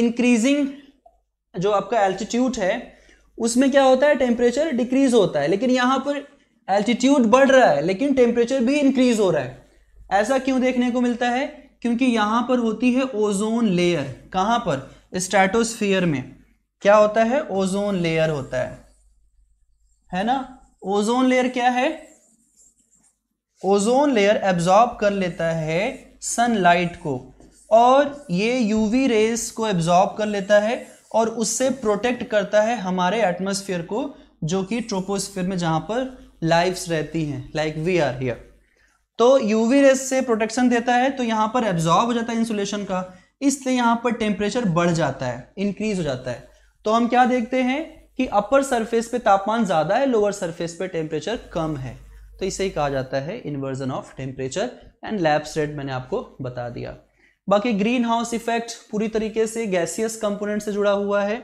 इंक्रीजिंग जो आपका एल्टीट्यूड है उसमें क्या होता है, टेम्परेचर डिक्रीज होता है, लेकिन यहाँ पर एल्टीट्यूड बढ़ रहा है लेकिन टेम्परेचर भी इंक्रीज हो रहा है। ऐसा क्यों देखने को मिलता है, क्योंकि यहाँ पर होती है ओजोन लेयर, कहाँ पर, स्ट्रेटोस्फीयर में, क्या होता है, ओजोन लेयर होता है, है ना। ओजोन लेयर क्या है, ओजोन लेयर एब्जॉर्ब कर लेता है सनलाइट को और ये यूवी रेस को एब्जॉर्ब कर लेता है और उससे प्रोटेक्ट करता है हमारे एटमॉस्फेयर को, जो कि ट्रोपोस्फीयर में जहाँ पर लाइव्स रहती हैं, लाइक वी आर हियर। तो यूवी रेस से प्रोटेक्शन देता है, तो यहाँ पर एब्जॉर्ब हो जाता है इंसुलेशन का, इसलिए यहाँ पर टेम्परेचर बढ़ जाता है, इंक्रीज हो जाता है। तो हम क्या देखते हैं कि अपर सरफेस पे तापमान ज़्यादा है, लोअर सरफेस पे टेम्परेचर कम है, तो इसे ही कहा जाता है inversion of temperature. And lapse rate मैंने आपको बता दिया। बाकी ग्रीन हाउस इफेक्ट पूरी तरीके से गैसियस कंपोनेंट से जुड़ा हुआ है,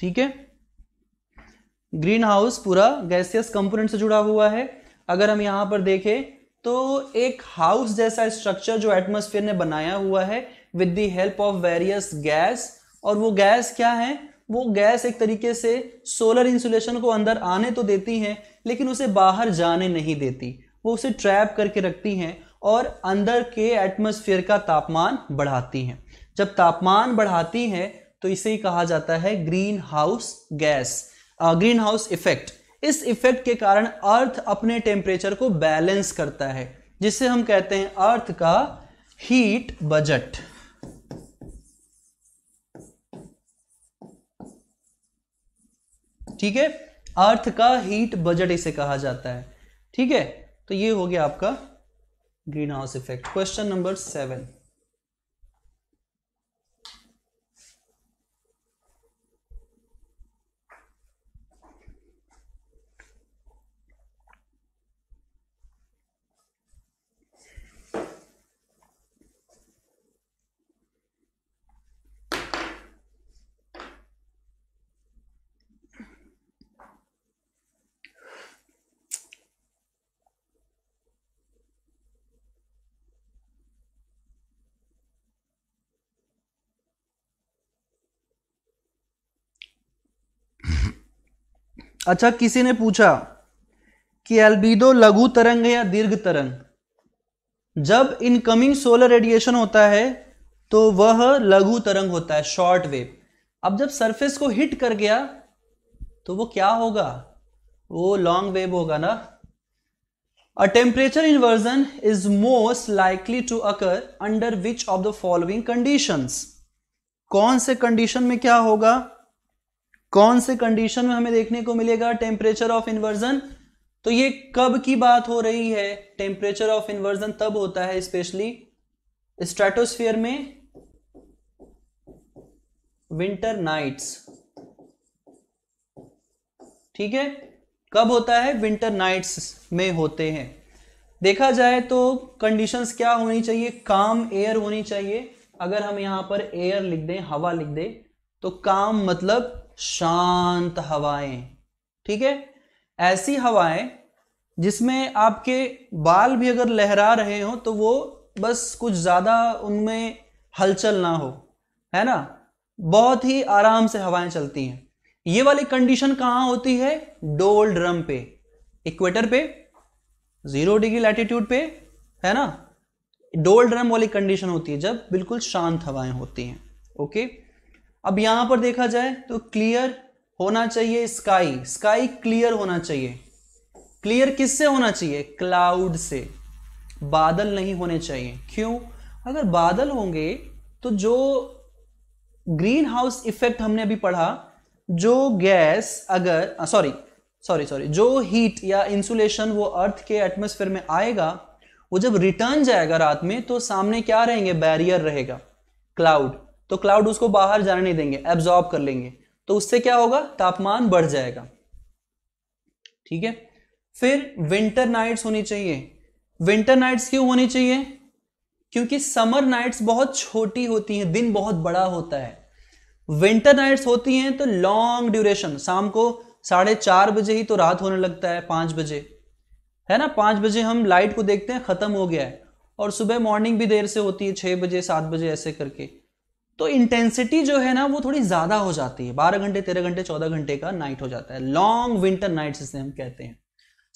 ठीक है। ग्रीन हाउस पूरा गैसियस कंपोनेंट से जुड़ा हुआ है। अगर हम यहाँ पर देखें तो एक हाउस जैसा स्ट्रक्चर जो एटमॉस्फेयर ने बनाया हुआ है with the help of various gas, और वो गैस क्या है, वो गैस एक तरीके से सोलर इंसुलेशन को अंदर आने तो देती हैं लेकिन उसे बाहर जाने नहीं देती, वो उसे ट्रैप करके रखती हैं और अंदर के एटमॉस्फेयर का तापमान बढ़ाती हैं। जब तापमान बढ़ाती हैं तो इसे ही कहा जाता है greenhouse gas, greenhouse effect. इस इफेक्ट के कारण अर्थ अपने टेम्परेचर को बैलेंस करता है, जिसे हम कहते हैं अर्थ का हीट बजट। ठीक है, अर्थ का हीट बजट इसे कहा जाता है, ठीक है। तो ये हो गया आपका greenhouse effect. Question number seven, अच्छा किसी ने पूछा कि एल्बिडो लघु तरंग है या दीर्घ तरंग। जब इनकमिंग सोलर रेडिएशन होता है तो वह लघु तरंग होता है, शॉर्ट वेव। अब जब सरफेस को हिट कर गया तो वो क्या होगा, वो लॉन्ग वेव होगा ना। A temperature inversion is most likely to occur under which of the following conditions. कौन से कंडीशन में क्या होगा, कौन से कंडीशन में हमें देखने को मिलेगा टेम्परेचर ऑफ इन्वर्जन। तो ये कब की बात हो रही है, टेम्परेचर ऑफ इन्वर्जन तब होता है स्पेशली स्ट्रेटोस्फीयर में विंटर नाइट्स, ठीक है। कब होता है, विंटर नाइट्स में होते हैं। देखा जाए तो कंडीशंस क्या होनी चाहिए, काम एयर होनी चाहिए। अगर हम यहां पर एयर लिख दें, हवा लिख दें, तो काम मतलब शांत हवाएं, ठीक है। ऐसी हवाएं जिसमें आपके बाल भी अगर लहरा रहे हो तो वो बस कुछ ज्यादा उनमें हलचल ना हो, है ना। बहुत ही आराम से हवाएं चलती हैं। ये वाली कंडीशन कहाँ होती है, डोल ड्रम पे, इक्वेटर पे, जीरो डिग्री लैटिट्यूड पे, है ना। डोल ड्रम वाली कंडीशन होती है जब बिल्कुल शांत हवाएं होती हैं, ओके। अब यहां पर देखा जाए तो क्लियर होना चाहिए स्काई, स्काई क्लियर होना चाहिए। क्लियर किससे होना चाहिए, क्लाउड से, बादल नहीं होने चाहिए। क्यों, अगर बादल होंगे तो जो ग्रीन हाउस इफेक्ट हमने अभी पढ़ा, जो गैस अगर सॉरी सॉरी सॉरी जो हीट या इंसुलेशन वो अर्थ के एटमॉस्फेयर में आएगा, वो जब रिटर्न जाएगा रात में तो सामने क्या रहेंगे, बैरियर रहेगा, क्लाउड। तो क्लाउड उसको बाहर जाने नहीं देंगे, एब्जॉर्ब कर लेंगे। तो उससे क्या होगा, तापमान बढ़ जाएगा, ठीक है। फिर विंटर नाइट्स होनी चाहिए। विंटर नाइट्स क्यों होनी चाहिए, क्योंकि समर नाइट्स बहुत छोटी होती हैं, दिन बहुत बड़ा होता है। विंटर नाइट्स होती हैं तो लॉन्ग ड्यूरेशन, शाम को साढ़े चार बजे ही तो रात होने लगता है, पांच बजे, है ना। पांच बजे हम लाइट को देखते हैं, खत्म हो गया है। और सुबह मॉर्निंग भी देर से होती है, छह बजे सात बजे ऐसे करके। तो इंटेंसिटी जो है ना वो थोड़ी ज्यादा हो जाती है, बारह घंटे तेरह घंटे चौदह घंटे का नाइट हो जाता है, लॉन्ग विंटर नाइट जिसे हम कहते हैं।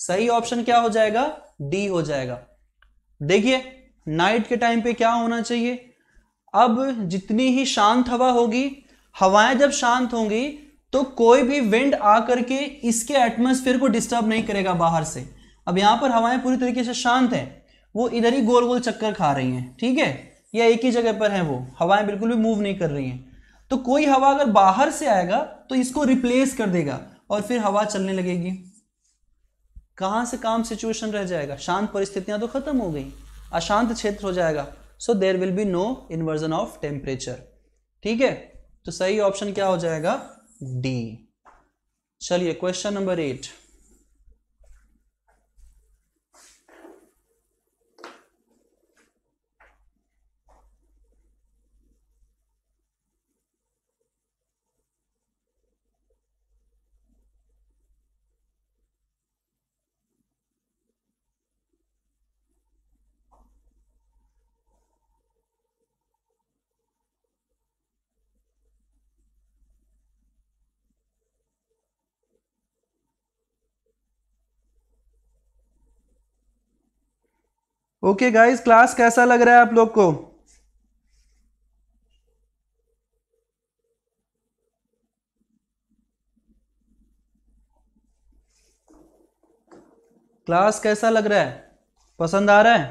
सही ऑप्शन क्या हो जाएगा, डी हो जाएगा। देखिए नाइट के टाइम पे क्या होना चाहिए, अब जितनी ही शांत हवा होगी, हवाएं जब शांत होंगी तो कोई भी विंड आकर के इसके एटमॉस्फेयर को डिस्टर्ब नहीं करेगा बाहर से। अब यहां पर हवाएं पूरी तरीके से शांत हैं, वो इधर ही गोल गोल चक्कर खा रही हैं, ठीक है, या एक ही जगह पर है, वो हवाएं बिल्कुल भी मूव नहीं कर रही हैं। तो कोई हवा अगर बाहर से आएगा तो इसको रिप्लेस कर देगा और फिर हवा चलने लगेगी। कहां से काम सिचुएशन रह जाएगा, शांत परिस्थितियां तो खत्म हो गई, अशांत क्षेत्र हो जाएगा। So there will be no inversion of temperature, ठीक है। तो सही ऑप्शन क्या हो जाएगा, डी। चलिए question number eight. Okay guys, class कैसा लग रहा है आप लोग को? क्लास कैसा लग रहा है, पसंद आ रहा है?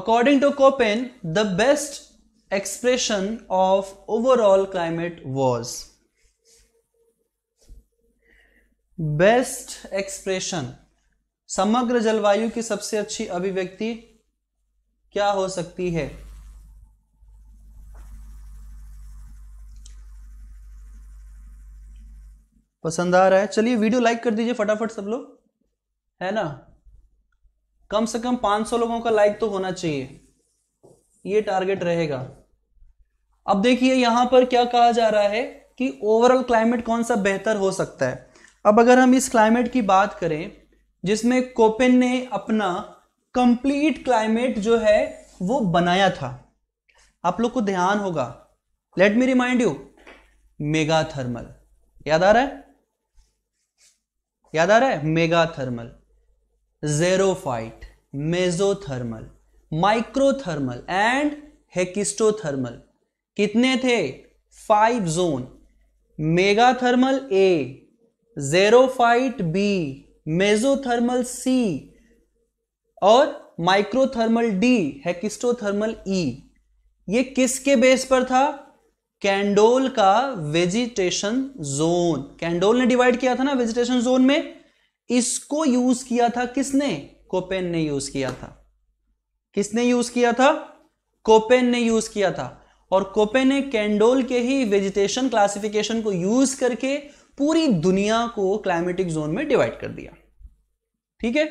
According to Koppen the best expression of overall climate was, best expression, समग्र जलवायु की सबसे अच्छी अभिव्यक्ति क्या हो सकती है? पसंद आ रहा है? चलिए वीडियो लाइक कर दीजिए फटाफट सब लोग, है ना। कम से कम पाँच सौ लोगों का लाइक तो होना चाहिए, ये टारगेट रहेगा। अब देखिए यहां पर क्या कहा जा रहा है कि ओवरऑल क्लाइमेट कौन सा बेहतर हो सकता है। अब अगर हम इस क्लाइमेट की बात करें जिसमें कोपेन ने अपना कंप्लीट क्लाइमेट जो है वो बनाया था, आप लोग को ध्यान होगा, let me remind you, megathermal, याद आ रहा है? याद आ रहा है? Megathermal, xerophyte, mesothermal, microthermal and hekistothermal. कितने थे? Five zone. Megathermal A, xerophyte B, mesothermal C और माइक्रोथर्मल डी, हेकिस्टोथर्मल ई। ये किसके बेस पर था? कैंडोल का वेजिटेशन जोन। कैंडोल ने डिवाइड किया था ना वेजिटेशन जोन में, इसको यूज किया था किसने? कोपेन ने यूज किया था। किसने यूज किया था? कोपेन ने यूज किया था। और कोपेन ने कैंडोल के ही वेजिटेशन क्लासिफिकेशन को यूज करके पूरी दुनिया को क्लाइमेटिक जोन में डिवाइड कर दिया, ठीक है।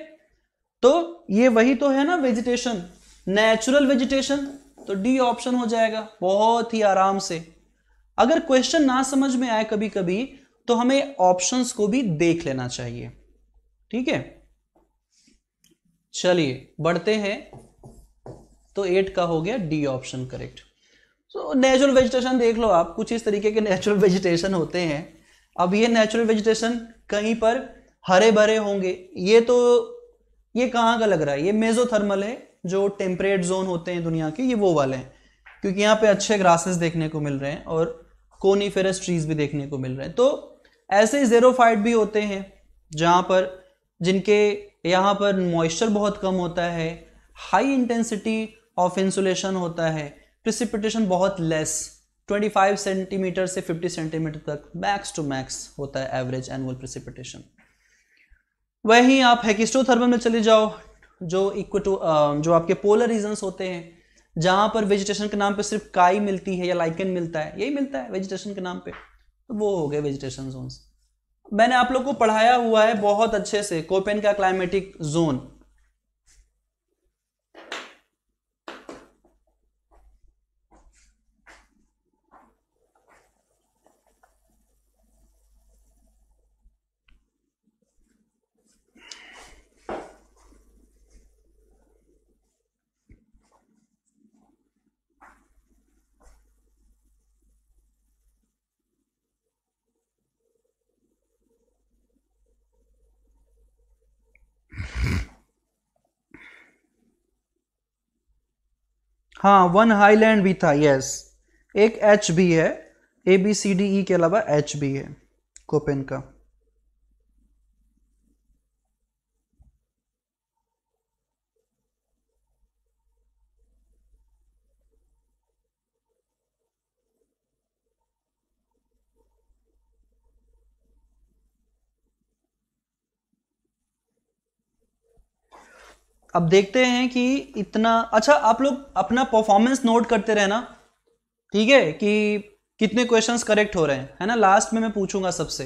तो ये वही तो है ना, वेजिटेशन, नेचुरल वेजिटेशन। तो डी ऑप्शन हो जाएगा बहुत ही आराम से। अगर क्वेश्चन ना समझ में आए कभी कभी तो हमें ऑप्शंस को भी देख लेना चाहिए, ठीक है। चलिए बढ़ते हैं। तो एट का हो गया डी ऑप्शन करेक्ट। तो नेचुरल वेजिटेशन देख लो आप, कुछ इस तरीके के नेचुरल वेजिटेशन होते हैं। अब ये नेचुरल वेजिटेशन कहीं पर हरे भरे होंगे। ये तो ये कहाँ का लग रहा है? ये मेजोथर्मल है, जो टेम्परेट जोन होते हैं दुनिया के, ये वो वाले हैं, क्योंकि यहाँ पे अच्छे ग्रासेस देखने को मिल रहे हैं और कोनीफेरस ट्रीज भी देखने को मिल रहे हैं। तो ऐसे जेरोफाइट भी होते हैं जहाँ पर, जिनके यहाँ पर मॉइस्चर बहुत कम होता है, हाई इंटेंसिटी ऑफ इंसुलेशन होता है, प्रेसिपिटेशन बहुत लेस, पच्चीस सेंटीमीटर से पचास सेंटीमीटर तक मैक्स टू मैक्स होता है एवरेज एनुअल प्रेसिपिटेशन। वहीं आप हेकिस्टोथर्मल में चले जाओ, जो इक्वेटो जो आपके पोलर रीजन्स होते हैं, जहां पर वेजिटेशन के नाम पे सिर्फ काई मिलती है या लाइकन मिलता है, यही मिलता है वेजिटेशन के नाम पे, तो वो हो गए वेजिटेशन जोन्स। मैंने आप लोग को पढ़ाया हुआ है बहुत अच्छे से कोपेन का क्लाइमेटिक जोन। हाँ, वन हाईलैंड भी था, यस। एक एच भी है, A B C D E के अलावा एच भी है कोपेन का। अब देखते हैं कि इतना अच्छा आप लोग अपना परफॉर्मेंस नोट करते रहना, ठीक है, कि कितने क्वेश्चंस करेक्ट हो रहे हैं, है ना। लास्ट में मैं पूछूंगा सबसे।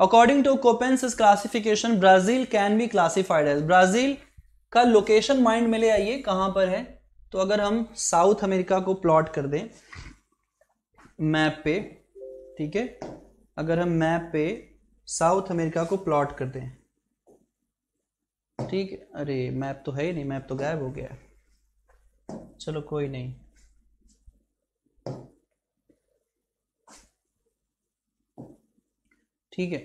According to Koppen's classification Brazil can be classified as, Brazil का लोकेशन माइंड में ले आइए कहां पर है। तो अगर हम साउथ अमेरिका को प्लॉट कर दें मैप पे, ठीक है, अगर हम मैप पे साउथ अमेरिका को प्लॉट कर दें, ठीक है, अरे मैप तो है ही नहीं, मैप तो गायब हो गया, चलो कोई नहीं। ठीक है,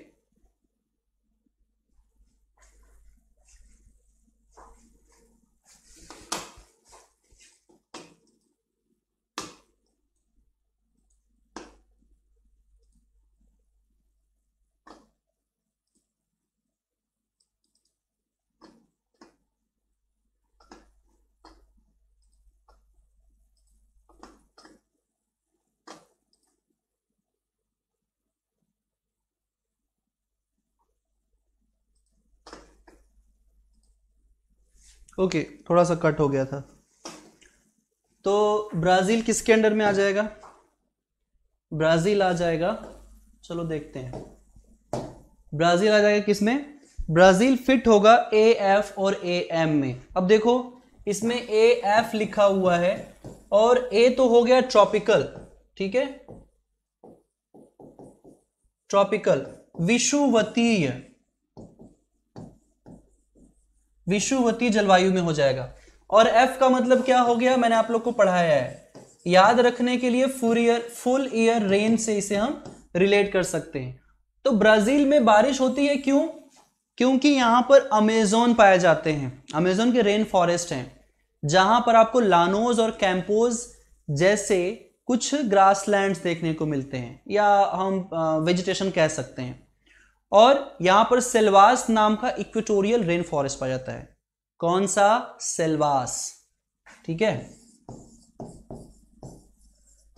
ओके okay, थोड़ा सा कट हो गया था। तो ब्राज़ील किसके अंडर में आ जाएगा? ब्राज़ील आ जाएगा, चलो देखते हैं, ब्राज़ील आ जाएगा किसमें? ब्राज़ील फिट होगा ए एफ और ए एम में। अब देखो इसमें ए एफ लिखा हुआ है और ए तो हो गया ट्रॉपिकल, ठीक है, ट्रॉपिकल विषुवतीय, विषुवती जलवायु में हो जाएगा। और एफ का मतलब क्या हो गया, मैंने आप लोग को पढ़ाया है, याद रखने के लिए full year full year rain से इसे हम रिलेट कर सकते हैं। तो ब्राजील में बारिश होती है क्यों? क्योंकि यहां पर अमेज़न पाए जाते हैं, अमेज़न के रेन फॉरेस्ट हैं, जहां पर आपको लानोज और कैंपोज जैसे कुछ ग्रासलैंड्स देखने को मिलते हैं, या हम वेजिटेशन कह सकते हैं। और यहां पर सेल्वास नाम का इक्वेटोरियल रेन फॉरेस्ट पाया जाता है। कौन सा? सेल्वास, ठीक है,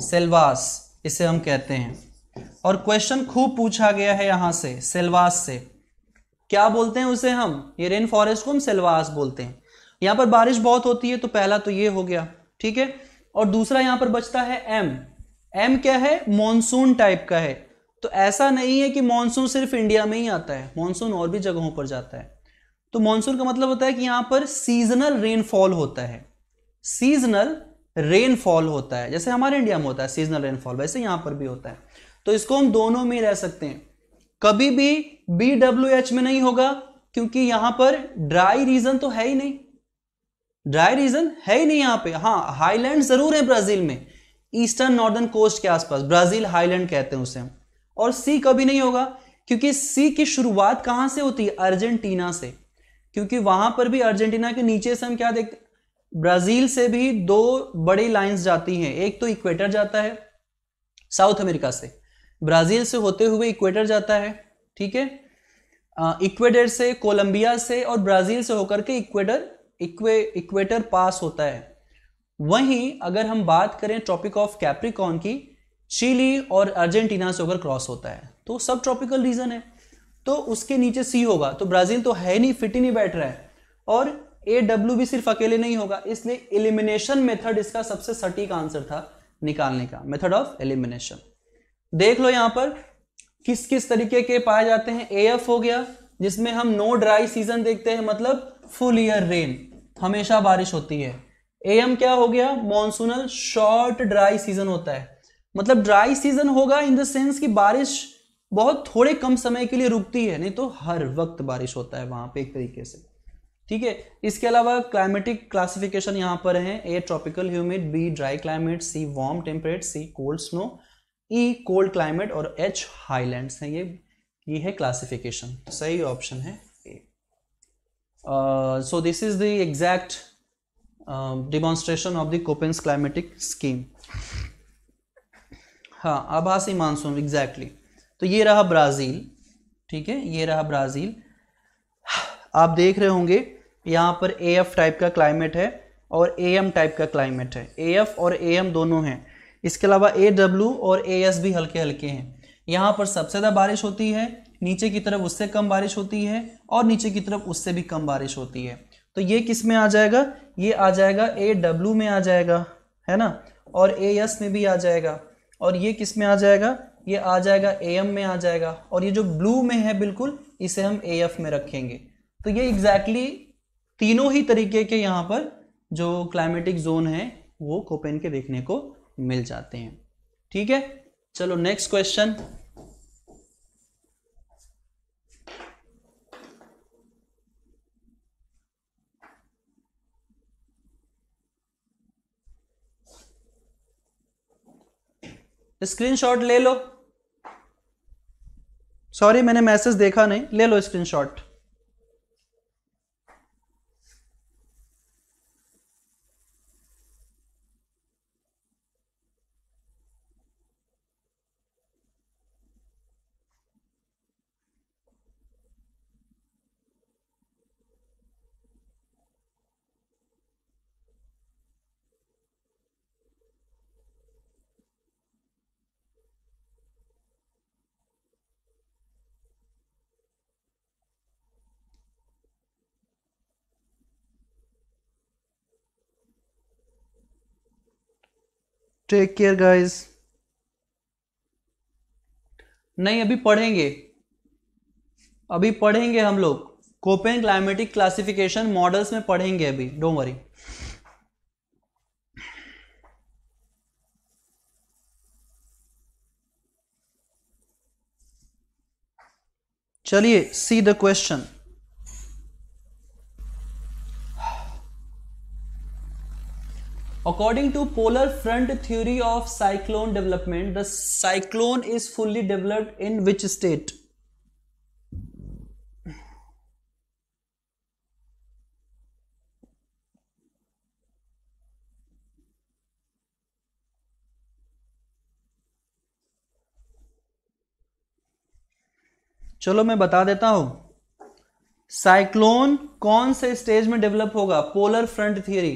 सेल्वास इसे हम कहते हैं। और क्वेश्चन खूब पूछा गया है यहां से, सेल्वास से क्या बोलते हैं उसे हम, ये रेन फॉरेस्ट को हम सेल्वास बोलते हैं। यहां पर बारिश बहुत होती है, तो पहला तो ये हो गया, ठीक है। और दूसरा यहां पर बचता है एम। एम क्या है? मॉनसून टाइप का है। तो ऐसा नहीं है कि मॉनसून सिर्फ इंडिया में ही आता है, मॉनसून और भी जगहों पर जाता है। तो मॉनसून का मतलब होता है कि यहां पर सीजनल रेनफॉल होता है, सीजनल रेनफॉल होता है, जैसे हमारे इंडिया में होता है सीजनल रेनफॉल, वैसे यहां पर भी होता है। तो इसको हम दोनों में रह सकते हैं, कभी भी बी डब्ल्यू एच में नहीं होगा, क्योंकि यहां पर ड्राई रीजन तो है ही नहीं, ड्राई रीजन है ही नहीं यहां पर। हाँ, हाईलैंड जरूर है ब्राजील में, ईस्टर्न नॉर्दर्न कोस्ट के आसपास, ब्राजील हाईलैंड कहते हैं उसे हम। और सी कभी नहीं होगा, क्योंकि सी की शुरुआत कहां से होती है? अर्जेंटीना से, क्योंकि वहां पर भी अर्जेंटीना के नीचे से हम क्या देखते हैं, ब्राजील से भी दो बड़ी लाइंस जाती हैं। एक तो इक्वेटर जाता है साउथ अमेरिका से, ब्राजील से होते हुए इक्वेटर जाता है, ठीक है, इक्वेटर से कोलंबिया से और ब्राजील से होकर के इक्वेटर इक्वे इक्वेटर पास होता है। वहीं अगर हम बात करें ट्रॉपिक ऑफ कैप्रिकॉर्न की, चिली और अर्जेंटीना से होकर क्रॉस होता है, तो सब ट्रॉपिकल रीजन है, तो उसके नीचे सी होगा। तो ब्राजील तो है नहीं, फिट ही नहीं बैठ रहा है। और ए डब्ल्यू भी सिर्फ अकेले नहीं होगा, इसलिए एलिमिनेशन मेथड इसका सबसे सटीक आंसर था निकालने का, मेथड ऑफ एलिमिनेशन। देख लो यहां पर किस किस तरीके के पाए जाते हैं। ए एफ हो गया, जिसमें हम नो ड्राई सीजन देखते हैं, मतलब फुल ईयर रेन, हमेशा बारिश होती है। ए एम क्या हो गया? मॉनसूनल शॉर्ट ड्राई सीजन होता है, मतलब ड्राई सीजन होगा इन द सेंस कि बारिश बहुत थोड़े कम समय के लिए रुकती है, नहीं तो हर वक्त बारिश होता है वहां पे एक तरीके से, ठीक है। इसके अलावा क्लाइमेटिक क्लासिफिकेशन यहाँ पर है, A tropical humid, B dry climate, C warm temperate, C cold snow, E cold climate और एच हाईलैंड्स हैं। ये ये है क्लासिफिकेशन, सही ऑप्शन है A. So this is the exact demonstration of the Koppen's climatic scheme. हाँ आभासी monsoon exactly exactly. तो ये रहा ब्राज़ील, ठीक है, ये रहा ब्राज़ील। आप देख रहे होंगे यहाँ पर ए एफ टाइप का क्लाइमेट है और ए एम टाइप का क्लाइमेट है, ए एफ और ए एम दोनों हैं। इसके अलावा ए डब्ल्यू और ए एस भी हल्के हल्के हैं। यहाँ पर सबसे ज़्यादा बारिश होती है, नीचे की तरफ उससे कम बारिश होती है और नीचे की तरफ उससे भी कम बारिश होती है। तो ये किस में आ जाएगा, ये आ जाएगा ए डब्ल्यू में आ जाएगा, है ना, और ए एस में भी आ जाएगा। और ये किस में आ जाएगा, ये आ जाएगा ए एम में आ जाएगा। और ये जो ब्लू में है बिल्कुल इसे हम ए एफ में रखेंगे। तो ये एग्जैक्टली exactly तीनों ही तरीके के यहाँ पर जो क्लाइमेटिक जोन है वो कोपेन के देखने को मिल जाते हैं। ठीक है, चलो नेक्स्ट क्वेश्चन। स्क्रीनशॉट ले लो, सॉरी मैंने मैसेज देखा नहीं, ले लो स्क्रीनशॉट। Take care guys. नहीं अभी पढ़ेंगे, अभी पढ़ेंगे हम लोग कोपेन क्लाइमेटिक क्लासिफिकेशन मॉडल्स में पढ़ेंगे अभी, डोंट वरी। चलिए see the question. According to polar front theory of cyclone development, the cyclone is fully developed in which state? चलो मैं बता देता हूं, साइक्लोन कौन से स्टेज में डेवलप होगा। Polar front theory,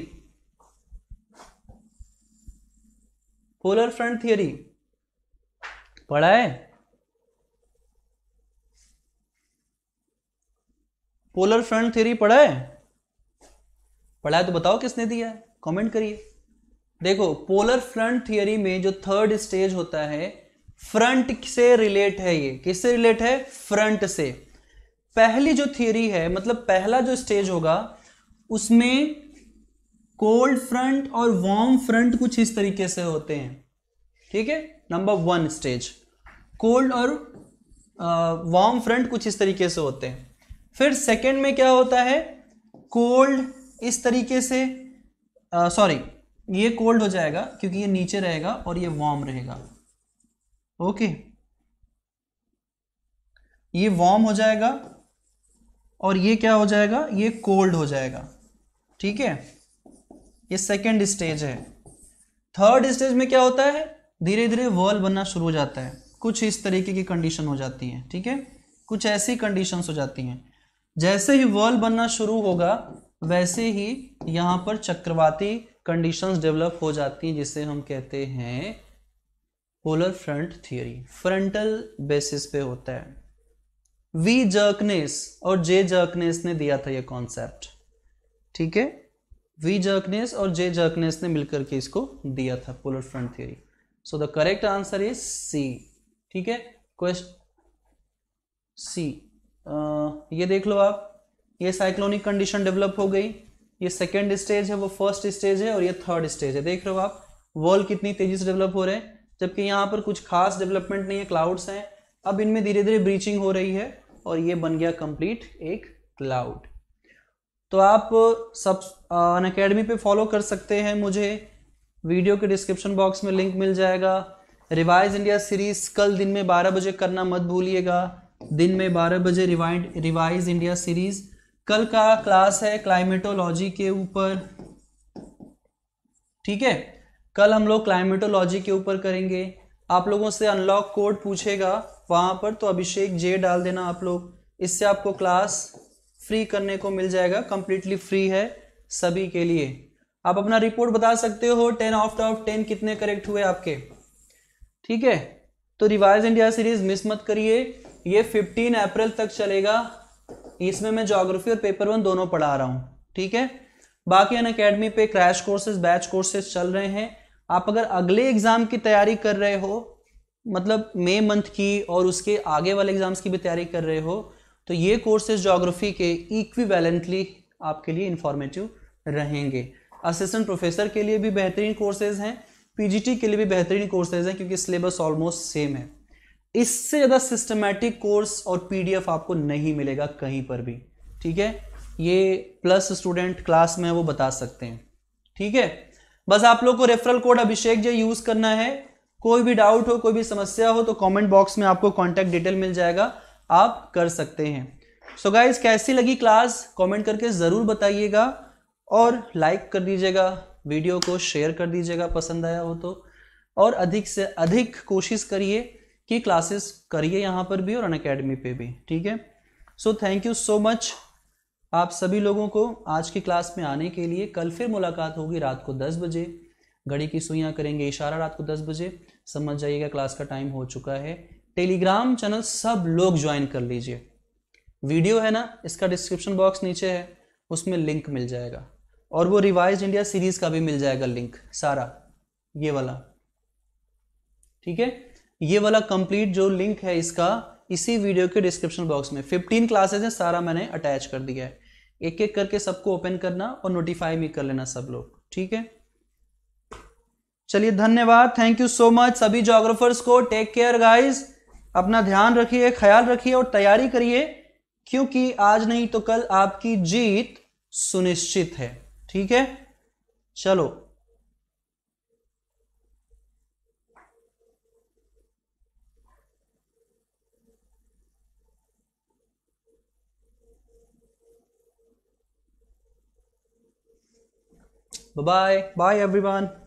polar front theory पढ़ा है, पोलर फ्रंट थियरी पढ़ा है, पढ़ा है तो बताओ किसने दिया है, कमेंट करिए। देखो पोलर फ्रंट थियरी में जो थर्ड स्टेज होता है फ्रंट से रिलेट है, ये किससे रिलेट है, फ्रंट से। पहली जो थियरी है मतलब पहला जो स्टेज होगा उसमें कोल्ड फ्रंट और वार्म फ्रंट कुछ इस तरीके से होते हैं, ठीक है, नंबर वन स्टेज कोल्ड और वार्म फ्रंट कुछ इस तरीके से होते हैं। फिर सेकंड में क्या होता है, कोल्ड इस तरीके से, सॉरी ये कोल्ड हो जाएगा क्योंकि ये नीचे रहेगा और ये वार्म रहेगा, ओके ये वार्म हो जाएगा और ये क्या हो जाएगा, ये कोल्ड हो जाएगा, ठीक है, ये सेकेंड स्टेज है। थर्ड स्टेज में क्या होता है, धीरे धीरे वॉल बनना शुरू हो जाता है, कुछ इस तरीके की कंडीशन हो जाती है, ठीक है, कुछ ऐसी कंडीशंस हो जाती हैं। जैसे ही वॉल बनना शुरू होगा वैसे ही यहाँ पर चक्रवाती कंडीशंस डेवलप हो जाती हैं, जिसे हम कहते हैं polar front theory, frontal basis पे होता है। वी जर्कनेस और जे जर्कनेस ने दिया था ये कॉन्सेप्ट, ठीक है, वी जर्कनेस और जे जर्कनेस ने मिलकर के इसको दिया था polar front theory. So the correct answer is C, ठीक है, क्वेश्चन सी। ये देख लो आप, ये साइक्लोनिक कंडीशन डेवलप हो गई, ये सेकेंड स्टेज है, वो फर्स्ट स्टेज है और ये थर्ड स्टेज है। देख रहे हो आप वॉल कितनी तेजी से डेवलप हो रहे हैं, जबकि यहाँ पर कुछ खास डेवलपमेंट नहीं है, क्लाउड्स हैं। अब इनमें धीरे धीरे ब्रीचिंग हो रही है और ये बन गया कंप्लीट एक क्लाउड। तो आप सब अनअकैडमी पे फॉलो कर सकते हैं मुझे, वीडियो के डिस्क्रिप्शन बॉक्स में लिंक मिल जाएगा। रिवाइज इंडिया सीरीज़ कल दिन में बारह बजे करना मत भूलिएगा, दिन में बारह बजे रिवाइंड रिवाइज इंडिया सीरीज़। कल का क्लास है क्लाइमेटोलॉजी के ऊपर, ठीक है, कल हम लोग क्लाइमेटोलॉजी के ऊपर करेंगे। आप लोगों से अनलॉक कोड पूछेगा वहाँ पर, तो अभिषेक जे डाल देना आप लोग। इससे आपको क्लास फ्री करने को मिल जाएगा, कम्प्लीटली फ्री है सभी के लिए। आप अपना रिपोर्ट बता सकते हो टेन आउट ऑफ टेन कितने करेक्ट हुए आपके, ठीक है। तो रिवाइज इंडिया सीरीज मिस मत करिए, ये पंद्रह अप्रैल तक चलेगा। इसमें मैं ज्योग्राफी और पेपर वन दोनों पढ़ा रहा हूँ, ठीक है। बाकी अनअकैडमी पे क्रैश कोर्सेज, बैच कोर्सेज चल रहे हैं। आप अगर अगले एग्जाम की तैयारी कर रहे हो, मतलब मई मंथ की और उसके आगे वाले एग्जाम्स की भी तैयारी कर रहे हो, तो ये कोर्सेज ज्योग्राफी के इक्विवेलेंटली आपके लिए इंफॉर्मेटिव रहेंगे। असिस्टेंट प्रोफेसर के लिए भी बेहतरीन कोर्सेज हैं, पीजीटी के लिए भी बेहतरीन कोर्सेज हैं, क्योंकि सिलेबस ऑलमोस्ट सेम है। इससे ज़्यादा सिस्टमैटिक कोर्स और पीडीएफ आपको नहीं मिलेगा कहीं पर भी, ठीक है। ये प्लस स्टूडेंट क्लास में वो बता सकते हैं, ठीक है। बस आप लोग को referral code Abhishek ji use करना है। कोई भी डाउट हो, कोई भी समस्या हो, तो कॉमेंट बॉक्स में आपको कॉन्टैक्ट डिटेल मिल जाएगा, आप कर सकते हैं। सो गाइज, कैसी लगी क्लास कॉमेंट करके ज़रूर बताइएगा और लाइक कर दीजिएगा, वीडियो को शेयर कर दीजिएगा पसंद आया हो तो। और अधिक से अधिक कोशिश करिए कि क्लासेस करिए यहाँ पर भी और अनअकैडमी पे भी, ठीक है। So thank you so much आप सभी लोगों को आज की क्लास में आने के लिए। कल फिर मुलाकात होगी रात को दस बजे, घड़ी की सुइयाँ करेंगे इशारा रात को दस बजे, समझ जाइएगा क्लास का टाइम हो चुका है। टेलीग्राम चैनल सब लोग ज्वाइन कर लीजिए, वीडियो है ना, इसका डिस्क्रिप्शन बॉक्स नीचे है, उसमें लिंक मिल जाएगा। और वो रिवाइज इंडिया सीरीज का भी मिल जाएगा लिंक सारा, ये वाला, ठीक है। ये वाला कंप्लीट जो लिंक है इसका इसी वीडियो के डिस्क्रिप्शन बॉक्स में पंद्रह क्लासेस है, सारा मैंने अटैच कर दिया है। एक एक करके सबको ओपन करना और नोटिफाई भी कर लेना सब लोग, ठीक है। चलिए धन्यवाद, थैंक यू सो मच सभी ज्योग्राफर्स को। टेक केयर गाइज, अपना ध्यान रखिए, ख्याल रखिए और तैयारी करिए, क्योंकि आज नहीं तो कल आपकी जीत सुनिश्चित है, ठीक है। चलो बाय बाय एवरीवन।